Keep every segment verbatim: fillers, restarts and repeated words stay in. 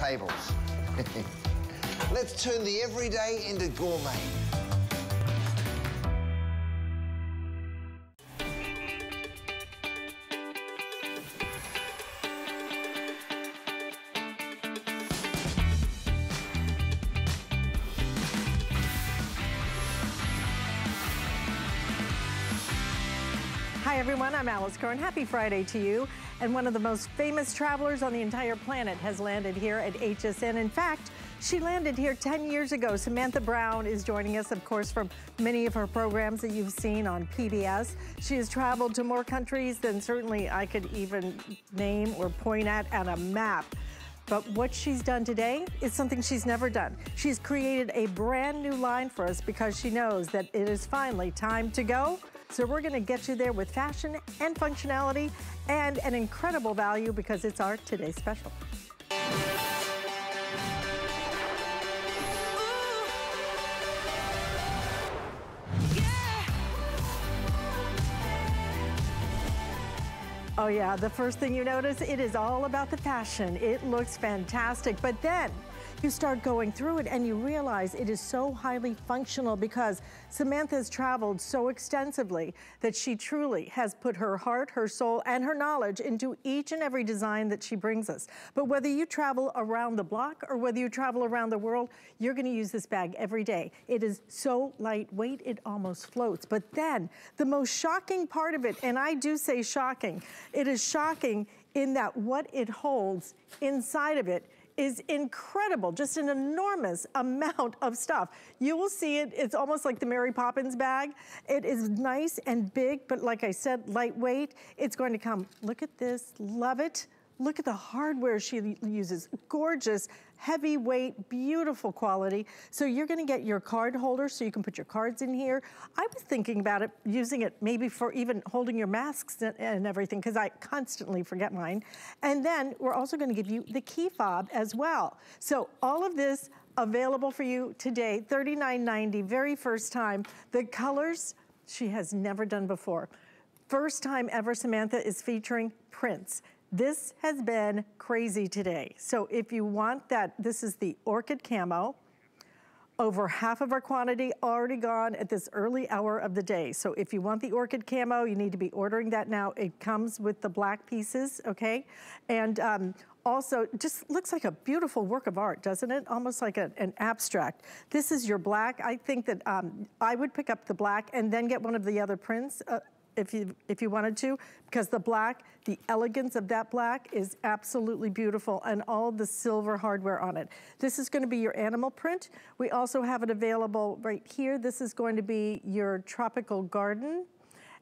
tables. Let's turn the everyday into gourmet. Hi everyone, I'm Alyce Caron. Happy Friday to you. And one of the most famous travelers on the entire planet has landed here at H S N. In fact, she landed here ten years ago. Samantha Brown is joining us, of course, from many of her programs that you've seen on P B S. She has traveled to more countries than certainly I could even name or point at on a map. But what she's done today is something she's never done. She's created a brand new line for us because she knows that it is finally time to go. So we're gonna get you there with fashion and functionality and an incredible value because it's our Today Special. Oh yeah, the first thing you notice, it is all about the fashion. It looks fantastic, but then you start going through it and you realize it is so highly functional because Samantha's traveled so extensively that she truly has put her heart, her soul, and her knowledge into each and every design that she brings us. But whether you travel around the block or whether you travel around the world, you're gonna use this bag every day. It is so lightweight, it almost floats. But then, the most shocking part of it, and I do say shocking, it is shocking in that what it holds inside of it is incredible, just an enormous amount of stuff. You will see it, it's almost like the Mary Poppins bag. It is nice and big, but like I said, lightweight. It's going to come, look at this, love it. Look at the hardware she uses, gorgeous, heavyweight, beautiful quality. So you're gonna get your card holder so you can put your cards in here. I was thinking about it, using it maybe for even holding your masks and, and everything because I constantly forget mine. And then we're also gonna give you the key fob as well. So all of this available for you today, thirty-nine ninety, very first time. The colors she has never done before. First time ever Samantha is featuring prints. This has been crazy today. So if you want that, this is the orchid camo. Over half of our quantity already gone at this early hour of the day. So if you want the orchid camo, you need to be ordering that now. It comes with the black pieces, okay? And um, also, just looks like a beautiful work of art, doesn't it? Almost like a, an abstract. This is your black. I think that um, I would pick up the black and then get one of the other prints. Uh, If you, if you wanted to, because the black, the elegance of that black is absolutely beautiful and all the silver hardware on it. This is gonna be your animal print. We also have it available right here. This is going to be your tropical garden.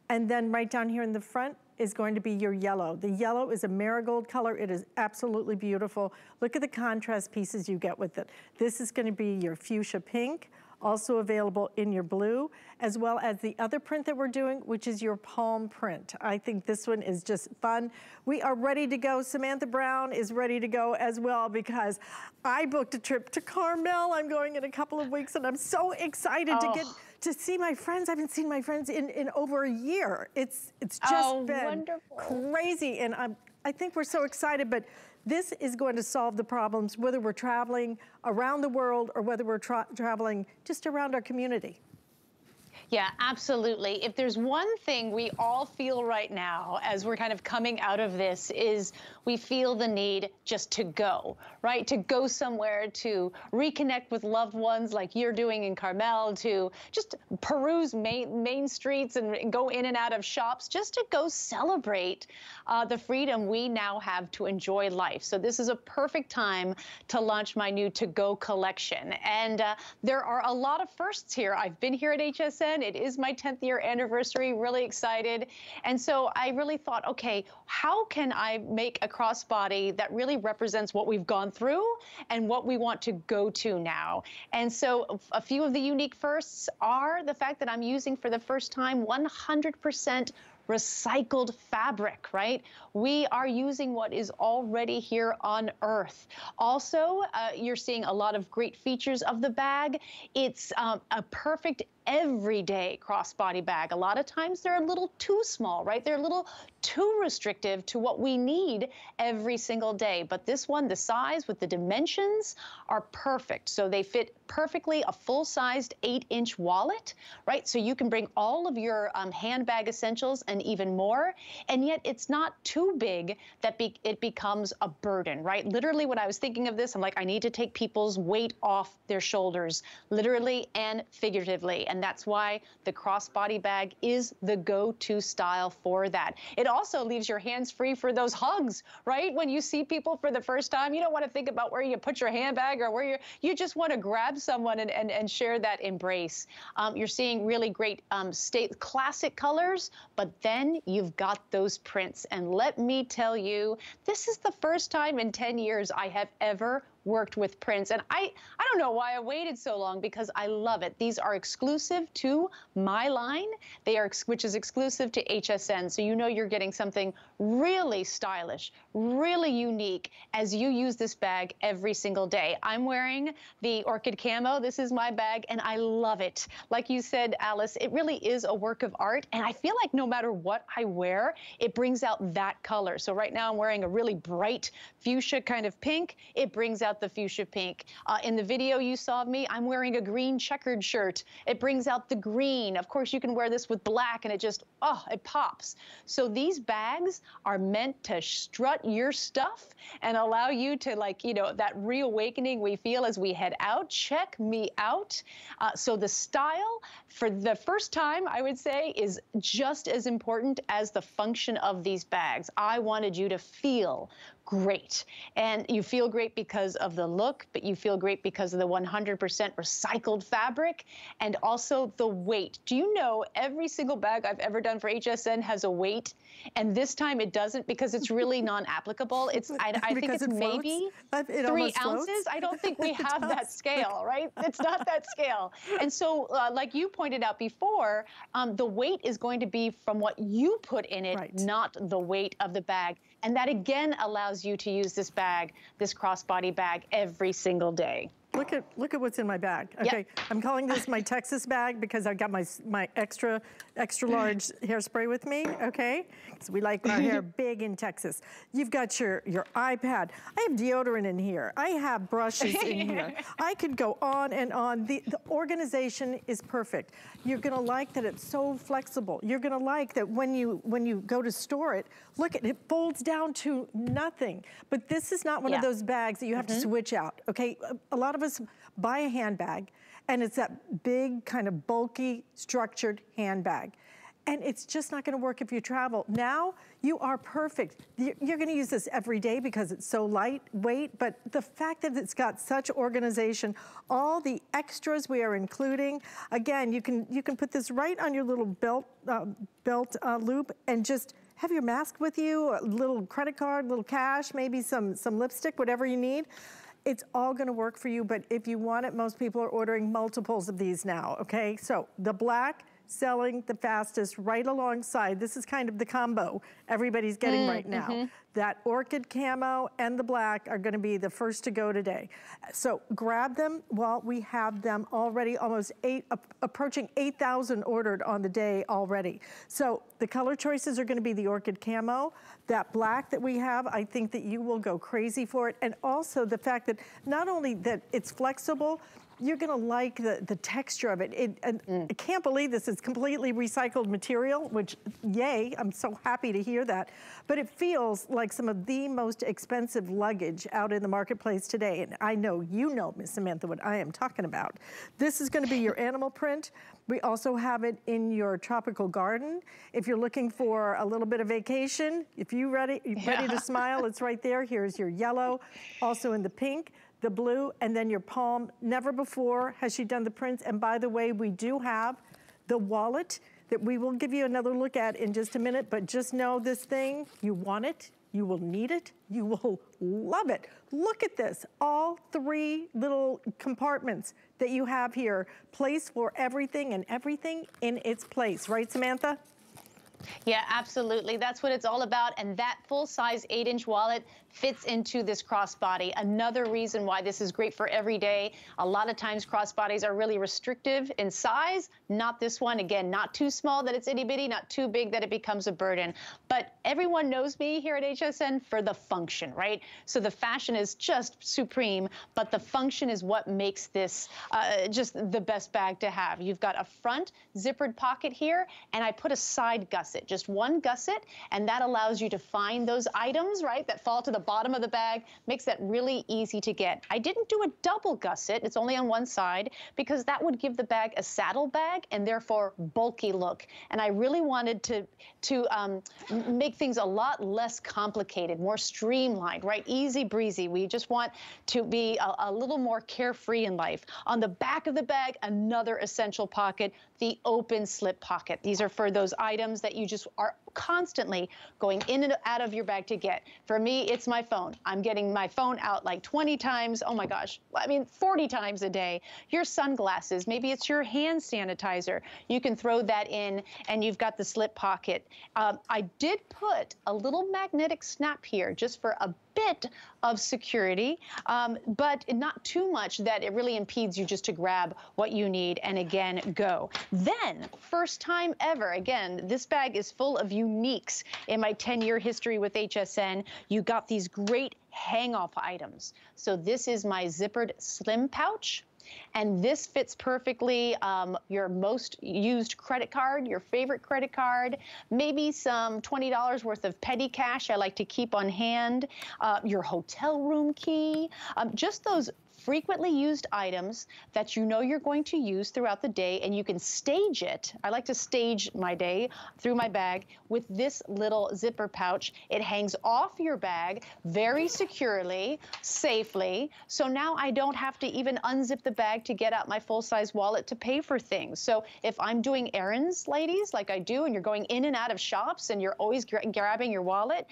And then right down here in the front is going to be your yellow. The yellow is a marigold color. It is absolutely beautiful. Look at the contrast pieces you get with it. This is gonna be your fuchsia pink. Also available in your blue, as well as the other print that we're doing, which is your palm print. I think this one is just fun. We are ready to go. Samantha Brown is ready to go as well because I booked a trip to Carmel. I'm going in a couple of weeks and I'm so excited oh. to get to see my friends. I haven't seen my friends in, in over a year. It's it's just oh, been wonderful. Crazy. And I'm, I think we're so excited, but this is going to solve the problems, whether we're traveling around the world or whether we're tra traveling just around our community. Yeah, absolutely. If there's one thing we all feel right now as we're kind of coming out of this is we feel the need just to go, right? To go somewhere, to reconnect with loved ones like you're doing in Carmel, to just peruse main, main streets and go in and out of shops, just to go celebrate uh, the freedom we now have to enjoy life. So this is a perfect time to launch my new to-go collection. And uh, there are a lot of firsts here. I've been here at H S N. It is my tenth year anniversary, really excited. And so I really thought, okay, how can I make a crossbody that really represents what we've gone through and what we want to go to now? And so a few of the unique firsts are the fact that I'm using for the first time one hundred percent recycled fabric, right? We are using what is already here on Earth. Also, uh, you're seeing a lot of great features of the bag. It's um, a perfect everyday crossbody bag. A lot of times they're a little too small, right? They're a little too restrictive to what we need every single day. But this one, the size with the dimensions are perfect. So they fit perfectly a full-sized eight-inch wallet, right? So you can bring all of your um, handbag essentials and even more. And yet it's not too big that be it becomes a burden, right? Literally, when I was thinking of this, I'm like, I need to take people's weight off their shoulders, literally and figuratively. And that's why the crossbody bag is the go-to style for that. It also leaves your hands free for those hugs, right? When you see people for the first time, you don't want to think about where you put your handbag or where you're, you just want to grab someone and, and, and share that embrace. Um, you're seeing really great um, state classic colors, but then you've got those prints. And let me tell you, this is the first time in ten years I have ever worked with prints, and I, I don't know why I waited so long, because I love it. These are exclusive to my line, they are, which is exclusive to H S N, so you know you're getting something really stylish, really unique as you use this bag every single day. I'm wearing the Orchid Camo, this is my bag, and I love it. Like you said, Alyce, it really is a work of art, and I feel like no matter what I wear, it brings out that color. So right now I'm wearing a really bright fuchsia kind of pink, it brings out the fuchsia pink. Uh, in the video you saw of me, I'm wearing a green checkered shirt. It brings out the green. Of course, you can wear this with black and it just, oh, it pops. So these bags are meant to strut your stuff and allow you to, like, you know, that reawakening we feel as we head out. Check me out. Uh, so the style, for the first time, I would say, is just as important as the function of these bags. I wanted you to feel great. And you feel great because of the look, but you feel great because of the one hundred percent recycled fabric and also the weight. Do you know every single bag I've ever done for H S N has a weight? And this time it doesn't, because it's really non-applicable. It's I, I think it's it maybe it three ounces. Floats. I don't think we have that scale, right? It's not that scale. And so uh, like you pointed out before, um, the weight is going to be from what you put in it, right, not the weight of the bag. And that again allows you to use this bag, this crossbody bag, every single day. Look at look at what's in my bag. Okay, yep. I'm calling this my Texas bag because I've got my my extra extra large hairspray with me. Okay, so we like our hair big in Texas. You've got your your iPad. I have deodorant in here. I have brushes in here. I could go on and on. The the organization is perfect. You're gonna like that it's so flexible. You're gonna like that when you when you go to store it. Look at it, folds down to nothing. But this is not one yeah. of those bags that you have mm-hmm. to switch out. Okay, a, a lot of of us buy a handbag and it's that big kind of bulky structured handbag, and it's just not going to work if you travel. Now you are perfect. You're going to use this every day because it's so lightweight, but the fact that it's got such organization, all the extras we are including, again, you can you can put this right on your little belt uh, belt uh, loop and just have your mask with you, a little credit card, a little cash, maybe some some lipstick, whatever you need. It's all gonna work for you, but if you want it, most people are ordering multiples of these now, okay? So the black selling the fastest right alongside. This is kind of the combo everybody's getting mm, right now. Mm-hmm. That orchid camo and the black are gonna be the first to go today. So grab them while we have them already, almost eight, approaching eight thousand ordered on the day already. So the color choices are gonna be the orchid camo, that black that we have, I think that you will go crazy for it. And also the fact that not only that it's flexible, you're gonna like the, the texture of it. it and mm. I can't believe this is completely recycled material, which, yay, I'm so happy to hear that. But it feels like some of the most expensive luggage out in the marketplace today. And I know you know, Miss Samantha, what I am talking about. This is gonna be your animal print. We also have it in your tropical garden. If you're looking for a little bit of vacation, if you're ready, you're ready yeah. to smile, it's right there. Here's your yellow, also in the pink, the blue, and then your palm. Never before has she done the prints. And by the way, we do have the wallet that we will give you another look at in just a minute, but just know this thing, you want it, you will need it, you will love it. Look at this, all three little compartments that you have here, place for everything and everything in its place. Right, Samantha? Yeah, absolutely. That's what it's all about. And that full-size eight inch wallet fits into this crossbody. Another reason why this is great for every day. A lot of times crossbodies are really restrictive in size. Not this one. Again, not too small that it's itty-bitty, not too big that it becomes a burden. But everyone knows me here at H S N for the function, right? So the fashion is just supreme, but the function is what makes this uh, just the best bag to have. You've got a front zippered pocket here, and I put a side gusset. Just one gusset, and that allows you to find those items, right, that fall to the bottom of the bag. Makes that really easy to get. I didn't do a double gusset. It's only on one side because that would give the bag a saddle bag and therefore bulky look. And I really wanted to to um, make things a lot less complicated, more streamlined, right, easy breezy. We just want to be a, a little more carefree in life. On the back of the bag, another essential pocket, the open slip pocket. These are for those items that you just are constantly going in and out of your bag to get. For me, it's my phone. I'm getting my phone out like twenty times. Oh my gosh. I mean, forty times a day. Your sunglasses. Maybe it's your hand sanitizer. You can throw that in and you've got the slip pocket. Um, I did put a little magnetic snap here just for a bit of security, um, but not too much that it really impedes you just to grab what you need and again, go. Then, first time ever, again, this bag is full of uniques. In my ten year history with H S N, you got these great hang-off items. So this is my zippered slim pouch. And this fits perfectly um, your most used credit card, your favorite credit card, maybe some twenty dollars worth of petty cash I like to keep on hand, uh, your hotel room key, um, just those frequently used items that you know you're going to use throughout the day, and you can stage it. I like to stage my day through my bag with this little zipper pouch. It hangs off your bag very securely, safely. So now I don't have to even unzip the bag to get out my full-size wallet to pay for things. So if I'm doing errands, ladies, like I do, and you're going in and out of shops and you're always gra grabbing your wallet,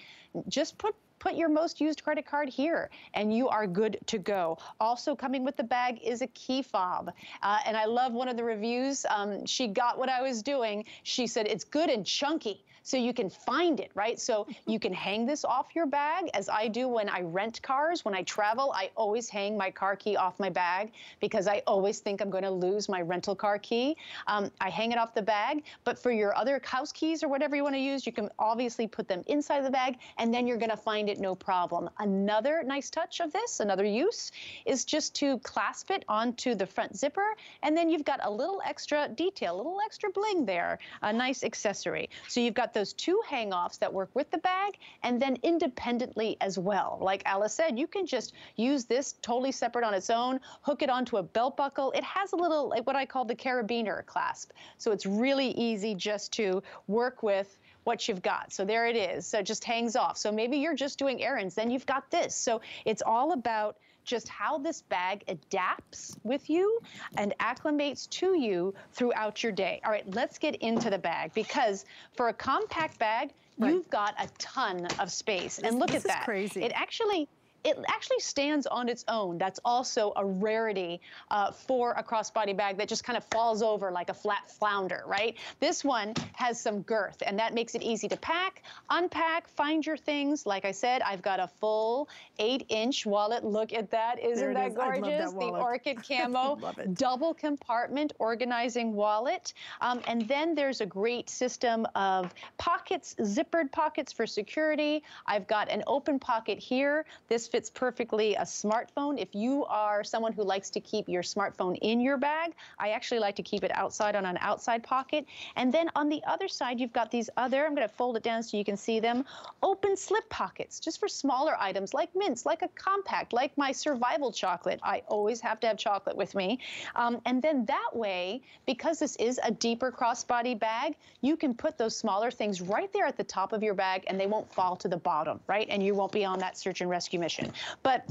just put Put your most used credit card here, and you are good to go. Also coming with the bag is a key fob. Uh, and I love one of the reviews. Um, she got what I was doing. She said, it's good and chunky, so you can find it, right? So you can hang this off your bag, as I do when I rent cars. When I travel, I always hang my car key off my bag because I always think I'm going to lose my rental car key. Um, I hang it off the bag, but for your other house keys or whatever you want to use, you can obviously put them inside the bag, and then you're going to find it no problem. Another nice touch of this, another use, is just to clasp it onto the front zipper, and then you've got a little extra detail, a little extra bling there, a nice accessory. So you've got those two hang-offs that work with the bag and then independently as well. Like Alyce said, you can just use this totally separate on its own, hook it onto a belt buckle. It has a little, like what I call the carabiner clasp. So it's really easy just to work with what you've got. So there it is. So it just hangs off. So maybe you're just doing errands, then you've got this. So it's all about just how this bag adapts with you and acclimates to you throughout your day. All right, let's get into the bag, because for a compact bag, right, you've got a ton of space. And look this at that. This is crazy. It actually... It actually stands on its own. That's also a rarity uh, for a crossbody bag that just kind of falls over like a flat flounder, right? This one has some girth, and that makes it easy to pack, unpack, find your things. Like I said, I've got a full eight inch wallet. Look at that. Isn't that gorgeous? The orchid camo double compartment organizing wallet. Um, and then there's a great system of pockets, zippered pockets for security. I've got an open pocket here. This fits fits perfectly a smartphone. If you are someone who likes to keep your smartphone in your bag, I actually like to keep it outside on an outside pocket. And then on the other side, you've got these other, I'm going to fold it down so you can see them, open slip pockets, just for smaller items like mints, like a compact, like my survival chocolate. I always have to have chocolate with me. Um, and then that way, because this is a deeper crossbody bag, you can put those smaller things right there at the top of your bag and they won't fall to the bottom, right? And you won't be on that search and rescue mission. But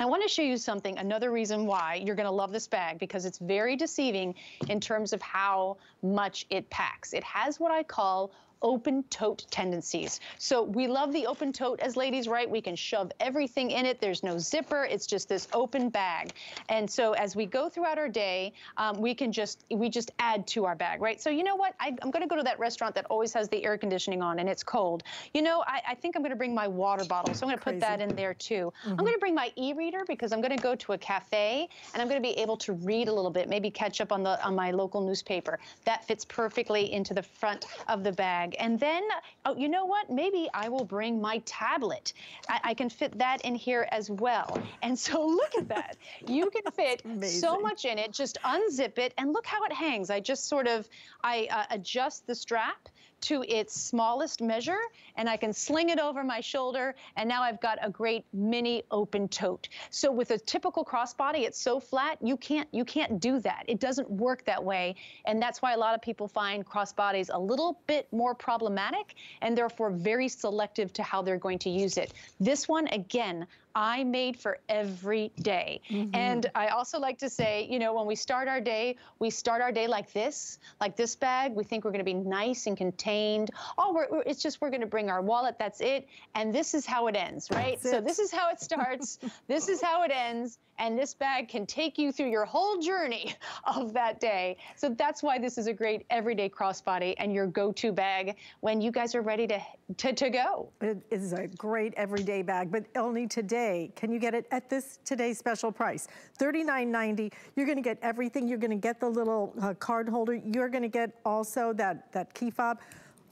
I want to show you something, another reason why you're going to love this bag, because it's very deceiving in terms of how much it packs. It has what I call open tote tendencies. So we love the open tote as ladies, right? We can shove everything in it. There's no zipper. It's just this open bag. And so as we go throughout our day, um, we can just, we just add to our bag, right? So you know what? I, I'm going to go to that restaurant that always has the air conditioning on and it's cold. You know, I, I think I'm going to bring my water bottle. So I'm going to put that in there too. Mm-hmm. I'm going to bring my e-reader because I'm going to go to a cafe and I'm going to be able to read a little bit, maybe catch up on the on my local newspaper. That fits perfectly into the front of the bag. And then, oh, you know what? Maybe I will bring my tablet. I, I can fit that in here as well. And so look at that. You can fit so much in it. Just unzip it and look how it hangs. I just sort of, I uh, adjust the strap to its smallest measure, and I can sling it over my shoulder, and now I've got a great mini open tote. So with a typical crossbody, it's so flat, you can't, you can't do that. It doesn't work that way, and that's why a lot of people find crossbodies a little bit more problematic, and therefore very selective to how they're going to use it. This one, again, I made for every day. Mm-hmm. And I also like to say, you know, when we start our day, we start our day like this, like this bag. We think we're gonna be nice and contained. Oh, we're, we're, it's just we're gonna bring our wallet, that's it. And this is how it ends, right? That's so it. This is how it starts, this is how it ends, and this bag can take you through your whole journey of that day. So that's why this is a great everyday crossbody and your go-to bag when you guys are ready to, to, to go. It is a great everyday bag, but only today can you get it at this today's special price, thirty-nine ninety. You're gonna get everything. You're gonna get the little uh, card holder. You're gonna get also that, that key fob.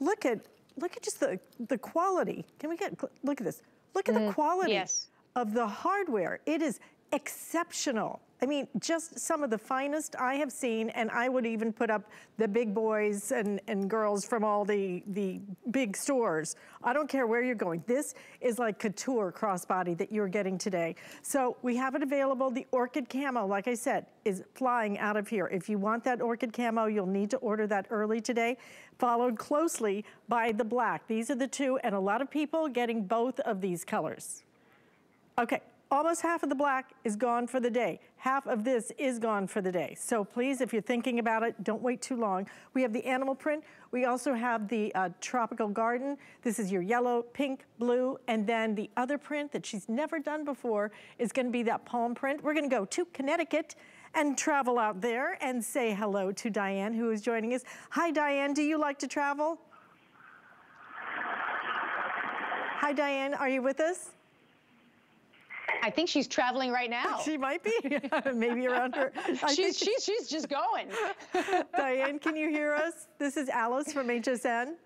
Look at, look at just the, the quality. Can we get, look at this. Look at mm, the quality yes. of the hardware. It is exceptional. I mean, just some of the finest I have seen, and I would even put up the big boys and, and girls from all the, the big stores. I don't care where you're going. This is like couture crossbody that you're getting today. So we have it available. The Orchid Camo, like I said, is flying out of here. If you want that Orchid Camo, you'll need to order that early today, followed closely by the black. These are the two, and a lot of people getting both of these colors. Okay. Almost half of the black is gone for the day. Half of this is gone for the day. So please, if you're thinking about it, don't wait too long. We have the animal print. We also have the uh, tropical garden. This is your yellow, pink, blue, and then the other print that she's never done before is gonna be that palm print. We're gonna go to Connecticut and travel out there and say hello to Diane, who is joining us. Hi, Diane, do you like to travel? Hi, Diane, are you with us? I think she's traveling right now. She might be, maybe around her. She's, she's, she's just going. Diane, can you hear us? This is Alyce from H S N.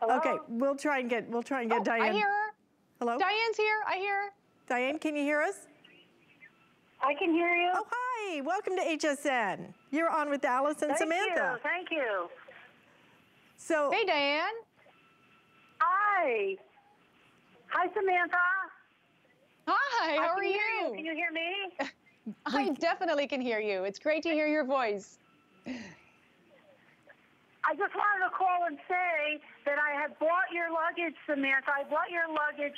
Hello? Okay, we'll try and get, we'll try and get oh, Diane. I hear her. Hello? Diane's here, I hear her. Diane, can you hear us? I can hear you. Oh, hi, welcome to H S N. You're on with Alyce and thank Samantha. Thank you, thank you. So, hey, Diane. Hi. Hi, Samantha. Hi, how are you? Can you hear me? I definitely can hear you. It's great to hear your voice. I just wanted to call and say that I had bought your luggage, Samantha. I bought your luggage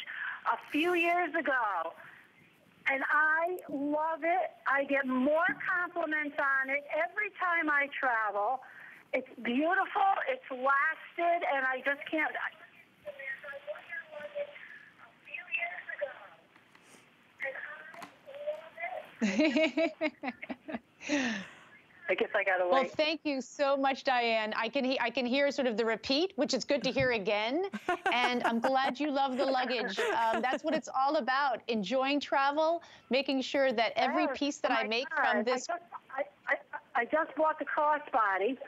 a few years ago, and I love it. I get more compliments on it every time I travel. It's beautiful. It's lasted, and I just can't... I guess I gotta wait. Well, thank you so much, Diane. I can he I can hear sort of the repeat, which is good to hear again. And I'm glad you love the luggage. Um, that's what it's all about: enjoying travel, making sure that every piece that oh, I make God. from this. I just, I, I, I just bought the crossbody.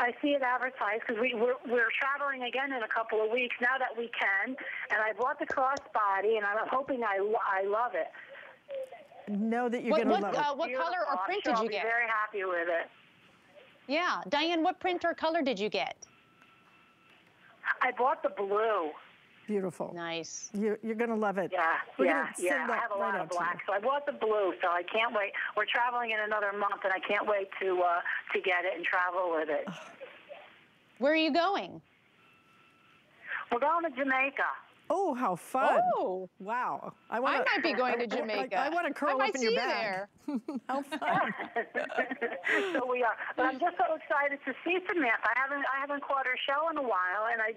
I see it advertised because we, we're, we're traveling again in a couple of weeks now that we can. And I bought the crossbody, and I'm hoping I I love it. Know that you're what, gonna what, love it. Uh, what Beautiful. color or print sure did you I'll get? I'm very happy with it. Yeah, Diane, what print or color did you get? I bought the blue. Beautiful. Nice. You're, you're gonna love it. Yeah, We're yeah, yeah. I have a lot right of black, so I bought the blue. So I can't wait. We're traveling in another month, and I can't wait to uh, to get it and travel with it. Where are you going? We're going to Jamaica. Oh, how fun. Oh. Wow. I, wanna, I might be going to Jamaica. I, I want to curl up in your bag. How fun. So we are. But I'm just so excited to see Samantha. I haven't, I haven't caught her show in a while, and I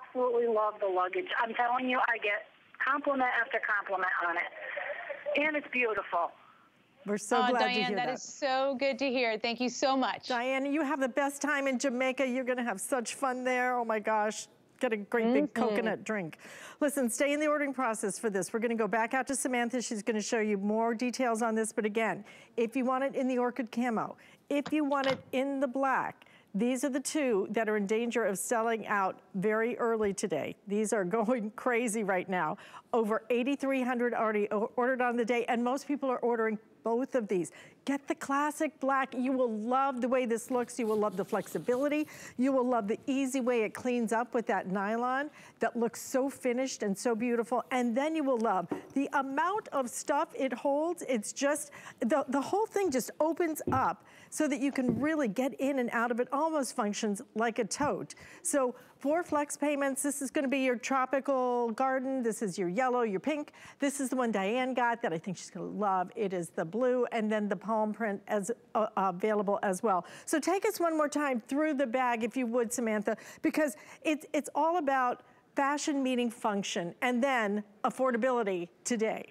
absolutely love the luggage. I'm telling you, I get compliment after compliment on it. And it's beautiful. We're so oh, glad Diane, to hear that. That is so good to hear. Thank you so much. Diane, you have the best time in Jamaica. You're going to have such fun there. Oh, my gosh. Get a great big mm-hmm. coconut drink. Listen, stay in the ordering process for this. We're gonna go back out to Samantha. She's gonna show you more details on this, but again, if you want it in the orchid camo, if you want it in the black, these are the two that are in danger of selling out very early today. These are going crazy right now. Over eighty-three hundred already ordered on the day, and most people are ordering both of these. Get the classic black. You will love the way this looks. You will love the flexibility. You will love the easy way it cleans up with that nylon that looks so finished and so beautiful. And then you will love the amount of stuff it holds. It's just, the, the whole thing just opens up so that you can really get in and out of it. Almost functions like a tote. So four flex payments. This is gonna be your tropical garden. This is your yellow, your pink. This is the one Diane got that I think she's gonna love. It is the blue, and then the palm print as uh, available as well. So take us one more time through the bag, if you would, Samantha, because it's, it's all about fashion meeting function and then affordability today.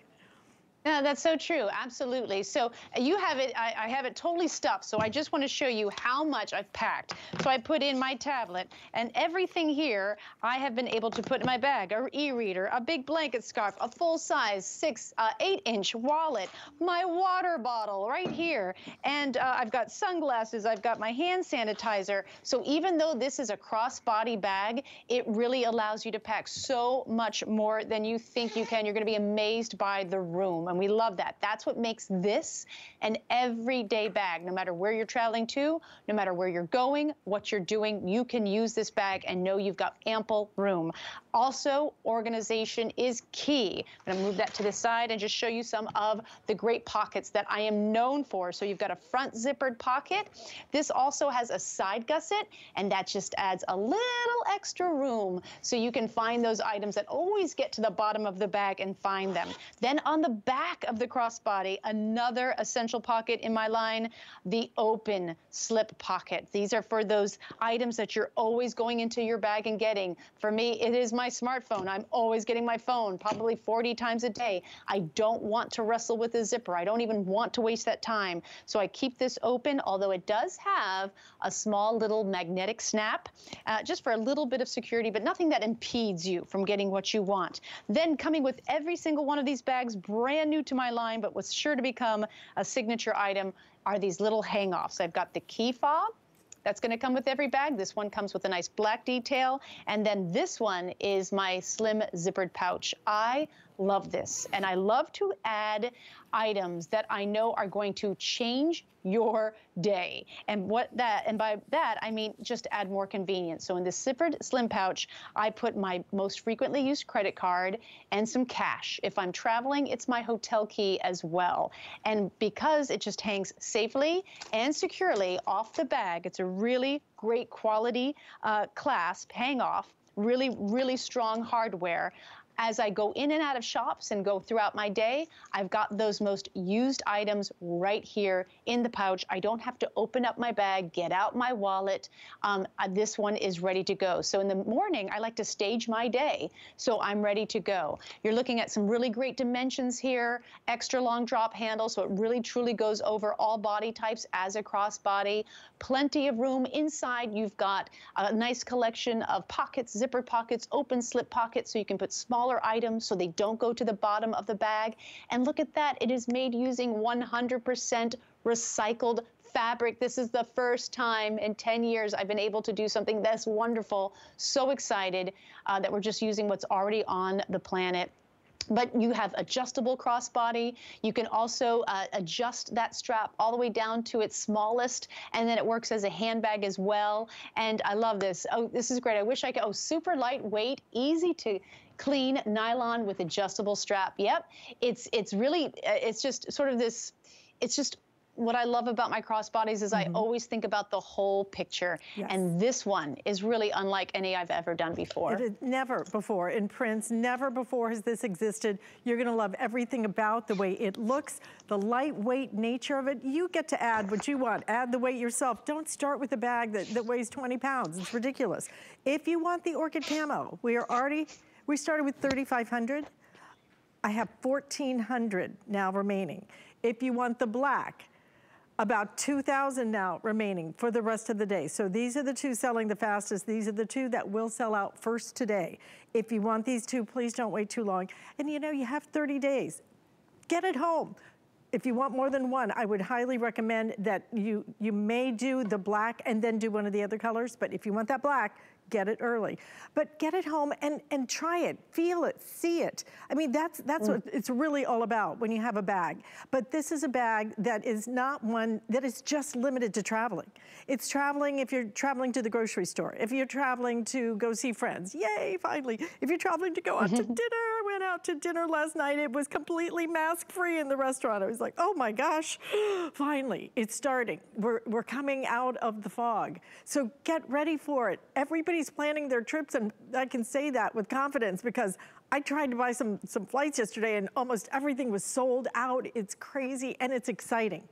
Yeah, that's so true, absolutely. So you have it, I, I have it totally stuffed, so I just want to show you how much I've packed. So I put in my tablet, and everything here I have been able to put in my bag, an e-reader, a big blanket scarf, a full-size six, uh, eight-inch wallet, my water bottle right here, and uh, I've got sunglasses, I've got my hand sanitizer. So even though this is a cross-body bag, it really allows you to pack so much more than you think you can. You're going to be amazed by the room. And we love that. That's what makes this an everyday bag. No matter where you're traveling to, no matter where you're going, what you're doing, you can use this bag and know you've got ample room. Also, organization is key. I'm gonna move that to the side and just show you some of the great pockets that I am known for. So you've got a front zippered pocket. This also has a side gusset, and that just adds a little extra room so you can find those items that always get to the bottom of the bag and find them. Then on the back of the crossbody, another essential pocket in my line, the open slip pocket. These are for those items that you're always going into your bag and getting. For me, it is my smartphone. I'm always getting my phone, probably forty times a day. I don't want to wrestle with a zipper. I don't even want to waste that time. So I keep this open, although it does have a small little magnetic snap, uh, just for a little bit of security, but nothing that impedes you from getting what you want. Then coming with every single one of these bags, brand new to my line, but was sure to become a signature item, are these little hang-offs. I've got the key fob. That's going to come with every bag. This one comes with a nice black detail. And then this one is my slim zippered pouch. I love this. And I love to add items that I know are going to change your day. And what that, and by that, I mean just add more convenience. So in this zippered slim pouch, I put my most frequently used credit card and some cash. If I'm traveling, it's my hotel key as well. And because it just hangs safely and securely off the bag, it's a really great quality uh, clasp, hang off, really, really strong hardware. As I go in and out of shops and go throughout my day, I've got those most used items right here in the pouch. I don't have to open up my bag, get out my wallet. Um, this one is ready to go. So in the morning, I like to stage my day, so I'm ready to go. You're looking at some really great dimensions here, extra long drop handle, so it really truly goes over all body types as a crossbody. Plenty of room inside. You've got a nice collection of pockets, zipper pockets, open slip pockets, so you can put small items so they don't go to the bottom of the bag. And look at that, it is made using one hundred percent recycled fabric. This is the first time in ten years I've been able to do something that's wonderful. So excited uh, that we're just using what's already on the planet. But you have adjustable crossbody. You can also uh, adjust that strap all the way down to its smallest, and then it works as a handbag as well. And I love this. Oh, this is great. I wish I could. Oh, super lightweight, easy to clean nylon with adjustable strap. Yep. It's, it's really, it's just sort of this, it's just what I love about my crossbodies is mm-hmm. I always think about the whole picture. Yes. And this one is really unlike any I've ever done before. It is never before in prints, never before has this existed. You're gonna love everything about the way it looks, the lightweight nature of it. You get to add what you want, add the weight yourself. Don't start with a bag that, that weighs twenty pounds, it's ridiculous. If you want the orchid camo, we are already, we started with thirty-five hundred. I have fourteen hundred now remaining. If you want the black, about two thousand now remaining for the rest of the day. So these are the two selling the fastest. These are the two that will sell out first today. If you want these two, please don't wait too long. And you know, you have thirty days. Get it home. If you want more than one, I would highly recommend that you, you may do the black and then do one of the other colors. But if you want that black, get it early, but get it home and, and try it, feel it, see it. I mean, that's, that's mm. what it's really all about when you have a bag. But this is a bag that is not one that is just limited to traveling. It's traveling if you're traveling to the grocery store, if you're traveling to go see friends, yay, finally. If you're traveling to go out to dinner, I went out to dinner last night, it was completely mask-free in the restaurant. I was like, oh my gosh, finally, it's starting. We're, we're coming out of the fog. So get ready for it. Everybody planning their trips, and I can say that with confidence because I tried to buy some some flights yesterday and almost everything was sold out. It's crazy and it's exciting.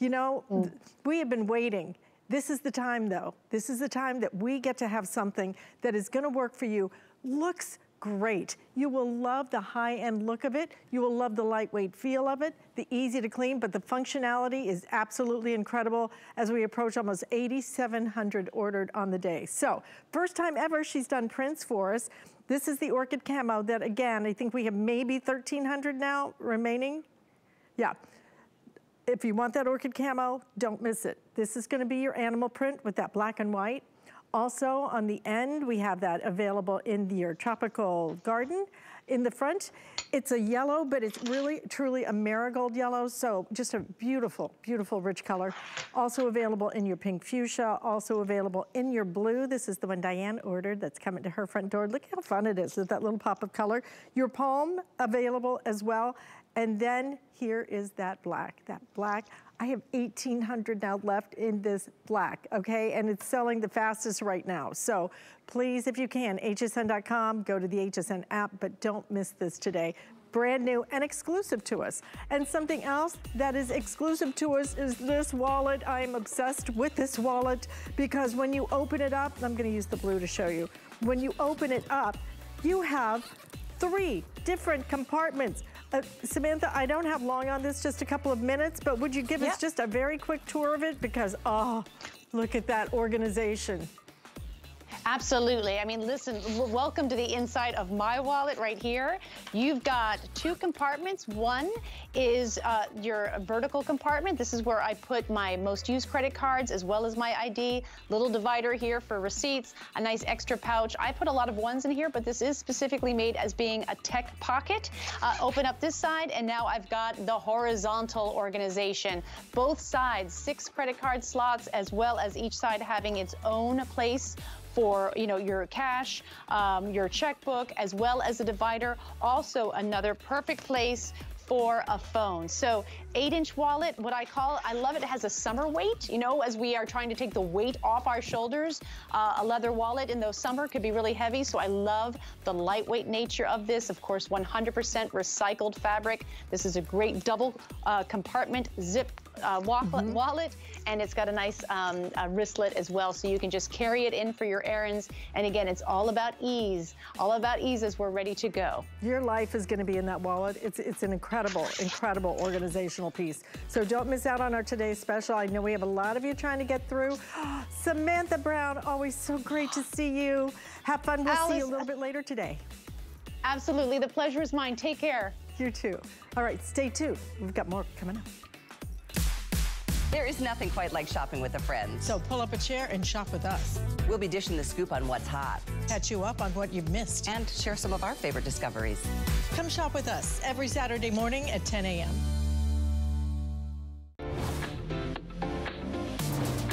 You know, mm. we have been waiting. This is the time though. This is the time that we get to have something that is gonna work for you. Looks great. You will love the high-end look of it. You will love the lightweight feel of it, the easy to clean, but the functionality is absolutely incredible as we approach almost eighty-seven hundred ordered on the day. So first time ever she's done prints for us. This is the orchid camo that, again, I think we have maybe thirteen hundred now remaining. Yeah. If you want that orchid camo, don't miss it. This is gonna be your animal print with that black and white. Also on the end, we have that available in your tropical garden. In the front, it's a yellow, but it's really truly a marigold yellow. So just a beautiful, beautiful rich color. Also available in your pink fuchsia, also available in your blue. This is the one Diane ordered that's coming to her front door. Look how fun it is with that little pop of color. Your palm available as well. And then here is that black, that black. I have eighteen hundred now left in this black, okay? And it's selling the fastest right now. So please, if you can, H S N dot com, go to the H S N app, but don't miss this today. Brand new and exclusive to us. And something else that is exclusive to us is this wallet. I'm obsessed with this wallet because when you open it up, I'm gonna use the blue to show you. When you open it up, you have three different compartments. Uh, Samantha, I don't have long on this, just a couple of minutes, but would you give yep. us just a very quick tour of it? Because, oh, look at that organization. Absolutely. I mean, listen, welcome to the inside of my wallet right here. You've got two compartments. One is uh, your vertical compartment. This is where I put my most used credit cards as well as my I D. Little divider here for receipts, a nice extra pouch. I put a lot of ones in here, but this is specifically made as being a tech pocket. Uh, open up this side, and now I've got the horizontal organization. Both sides, six credit card slots, as well as each side having its own place for, you know, your cash, um, your checkbook, as well as a divider. Also another perfect place for a phone. So eight inch wallet, what I call, I love it. It has a summer weight, you know, as we are trying to take the weight off our shoulders. Uh, a leather wallet in the summer could be really heavy. So I love the lightweight nature of this. Of course, one hundred percent recycled fabric. This is a great double uh, compartment zip Uh, wallet, mm-hmm. wallet, and it's got a nice um, uh, wristlet as well, so you can just carry it in for your errands. And again, it's all about ease, all about ease as we're ready to go. Your life is going to be in that wallet. It's, it's an incredible, incredible organizational piece. So don't miss out on our today's special. I know we have a lot of you trying to get through. Samantha Brown, always so great to see you. Have fun. We'll Alyce, see you a little bit later today. Absolutely. The pleasure is mine. Take care. You too. All right, stay tuned. We've got more coming up. There is nothing quite like shopping with a friend. So pull up a chair and shop with us. We'll be dishing the scoop on what's hot. Catch you up on what you've missed. And share some of our favorite discoveries. Come shop with us every Saturday morning at ten A M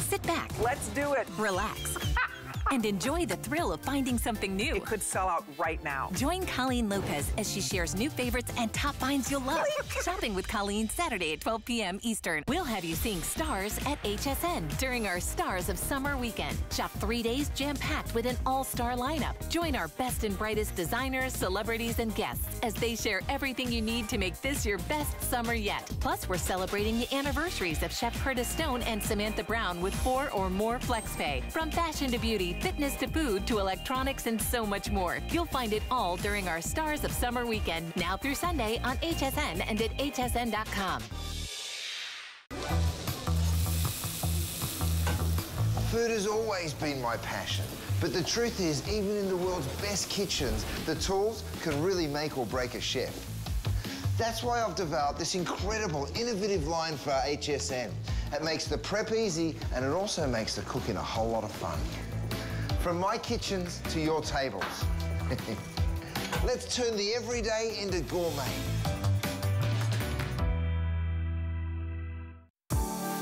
Sit back. Let's do it. Relax. and enjoy the thrill of finding something new. It could sell out right now. Join Colleen Lopez as she shares new favorites and top finds you'll love. Shopping with Colleen Saturday at twelve p m Eastern. We'll have you seeing stars at H S N during our Stars of Summer weekend. Shop three days jam-packed with an all-star lineup. Join our best and brightest designers, celebrities, and guests as they share everything you need to make this your best summer yet. Plus, we're celebrating the anniversaries of Chef Curtis Stone and Samantha Brown with four or more FlexPay. From fashion to beauty, fitness to food, to electronics, and so much more. You'll find it all during our Stars of Summer weekend, now through Sunday on H S N and at H S N dot com. Food has always been my passion, but the truth is, even in the world's best kitchens, the tools can really make or break a chef. That's why I've developed this incredible, innovative line for H S N. It makes the prep easy, and it also makes the cooking a whole lot of fun. From my kitchens to your tables. Let's turn the everyday into gourmet.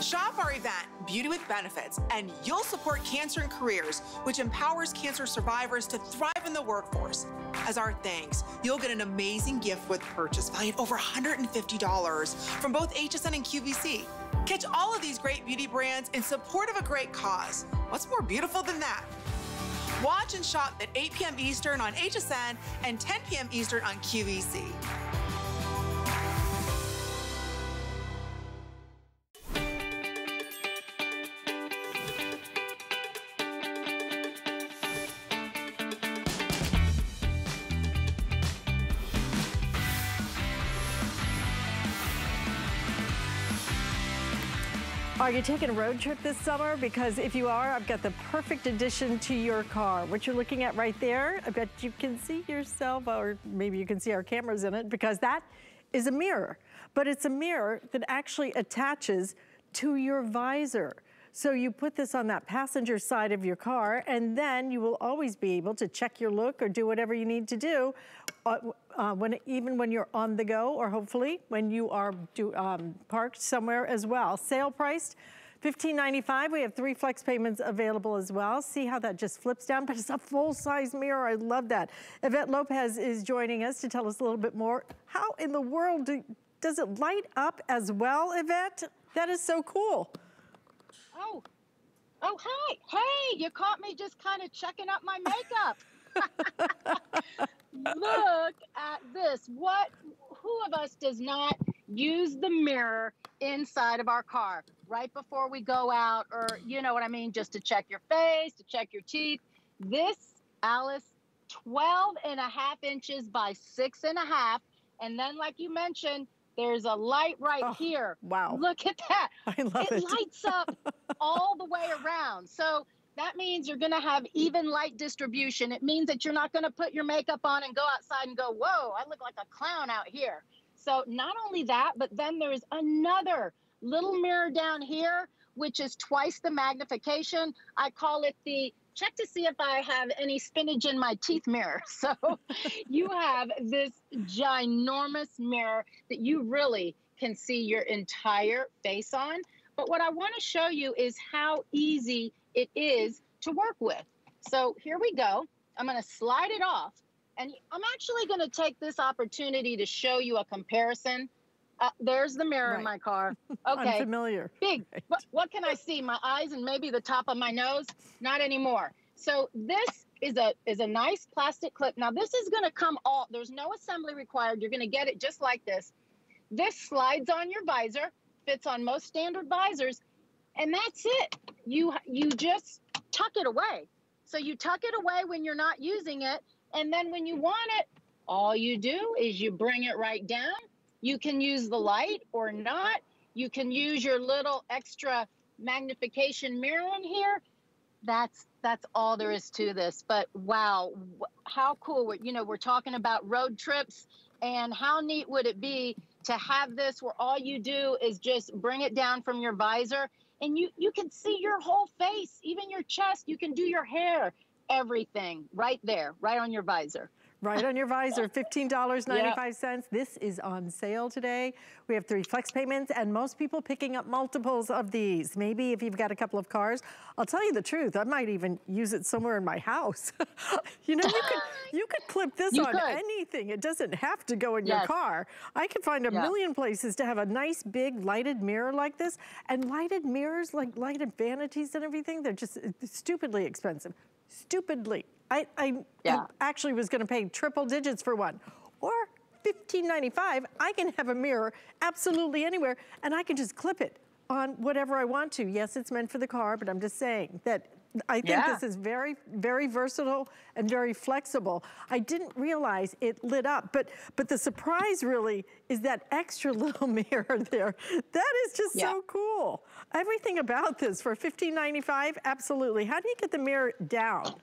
Shop our event, Beauty with Benefits, and you'll support Cancer and Careers, which empowers cancer survivors to thrive in the workforce. As our thanks, you'll get an amazing gift with purchase valued over one hundred fifty dollars from both H S N and Q V C. Catch all of these great beauty brands in support of a great cause. What's more beautiful than that? Watch and shop at eight p m Eastern on H S N and ten p m Eastern on Q V C. Are you taking a road trip this summer? Because if you are, I've got the perfect addition to your car. What you're looking at right there, I bet you can see yourself, or maybe you can see our cameras in it, because that is a mirror. But it's a mirror that actually attaches to your visor. So you put this on that passenger side of your car, and then you will always be able to check your look or do whatever you need to do, uh, uh, when, even when you're on the go, or hopefully when you are do, um, parked somewhere as well. Sale priced fifteen ninety-five. We have three flex payments available as well. See how that just flips down, but it's a full-size mirror. I love that. Yvette Lopez is joining us to tell us a little bit more. How in the world do, does it light up as well, Yvette? That is so cool. Oh, oh, hi. Hey, you caught me just kind of checking up my makeup. Look at this. What, who of us does not use the mirror inside of our car right before we go out, or, you know what I mean, just to check your face, to check your teeth? This, Alyce, twelve and a half inches by six and a half. And then, like you mentioned, there's a light right oh, here. Wow. Look at that. I love it. It lights up all the way around. So that means you're going to have even light distribution. It means that you're not going to put your makeup on and go outside and go, whoa, I look like a clown out here. So not only that, but then there's another little mirror down here, which is twice the magnification. I call it the check to see if I have any spinach in my teeth mirror. So you have this ginormous mirror that you really can see your entire face on. But what I want to show you is how easy it is to work with. So here we go. I'm going to slide it off. And I'm actually going to take this opportunity to show you a comparison. Uh, there's the mirror right in my car. Okay. I'm familiar. Big. Right. What, what can I see? My eyes and maybe the top of my nose? Not anymore. So this is a is a nice plastic clip. Now this is going to come all, there's no assembly required. You're going to get it just like this. This slides on your visor, fits on most standard visors, and that's it. You you just tuck it away. So you tuck it away when you're not using it, and then when you want it, all you do is you bring it right down. You can use the light or not. You can use your little extra magnification mirror in here. That's that's all there is to this. But wow, how cool. You know, we're talking about road trips, and how neat would it be to have this where all you do is just bring it down from your visor, and you, you can see your whole face, even your chest. You can do your hair, everything right there, right on your visor. Right on your visor, fifteen dollars and ninety-five cents. Yep. This is on sale today. We have three flex payments and most people picking up multiples of these. Maybe if you've got a couple of cars. I'll tell you the truth, I might even use it somewhere in my house. You know, you could, you could clip this you on could. anything. It doesn't have to go in yes. your car. I could find a yeah. million places to have a nice big lighted mirror like this. And lighted mirrors, like lighted vanities and everything, they're just stupidly expensive. Stupidly. I, I, yeah. I actually was gonna pay triple digits for one. Or fifteen ninety-five, I can have a mirror absolutely anywhere and I can just clip it on whatever I want to. Yes, it's meant for the car, but I'm just saying that I think yeah. this is very, very versatile and very flexible. I didn't realize it lit up, but but the surprise really is that extra little mirror there. That is just yeah. so cool. Everything about this for fifteen ninety-five, absolutely. How do you get the mirror down?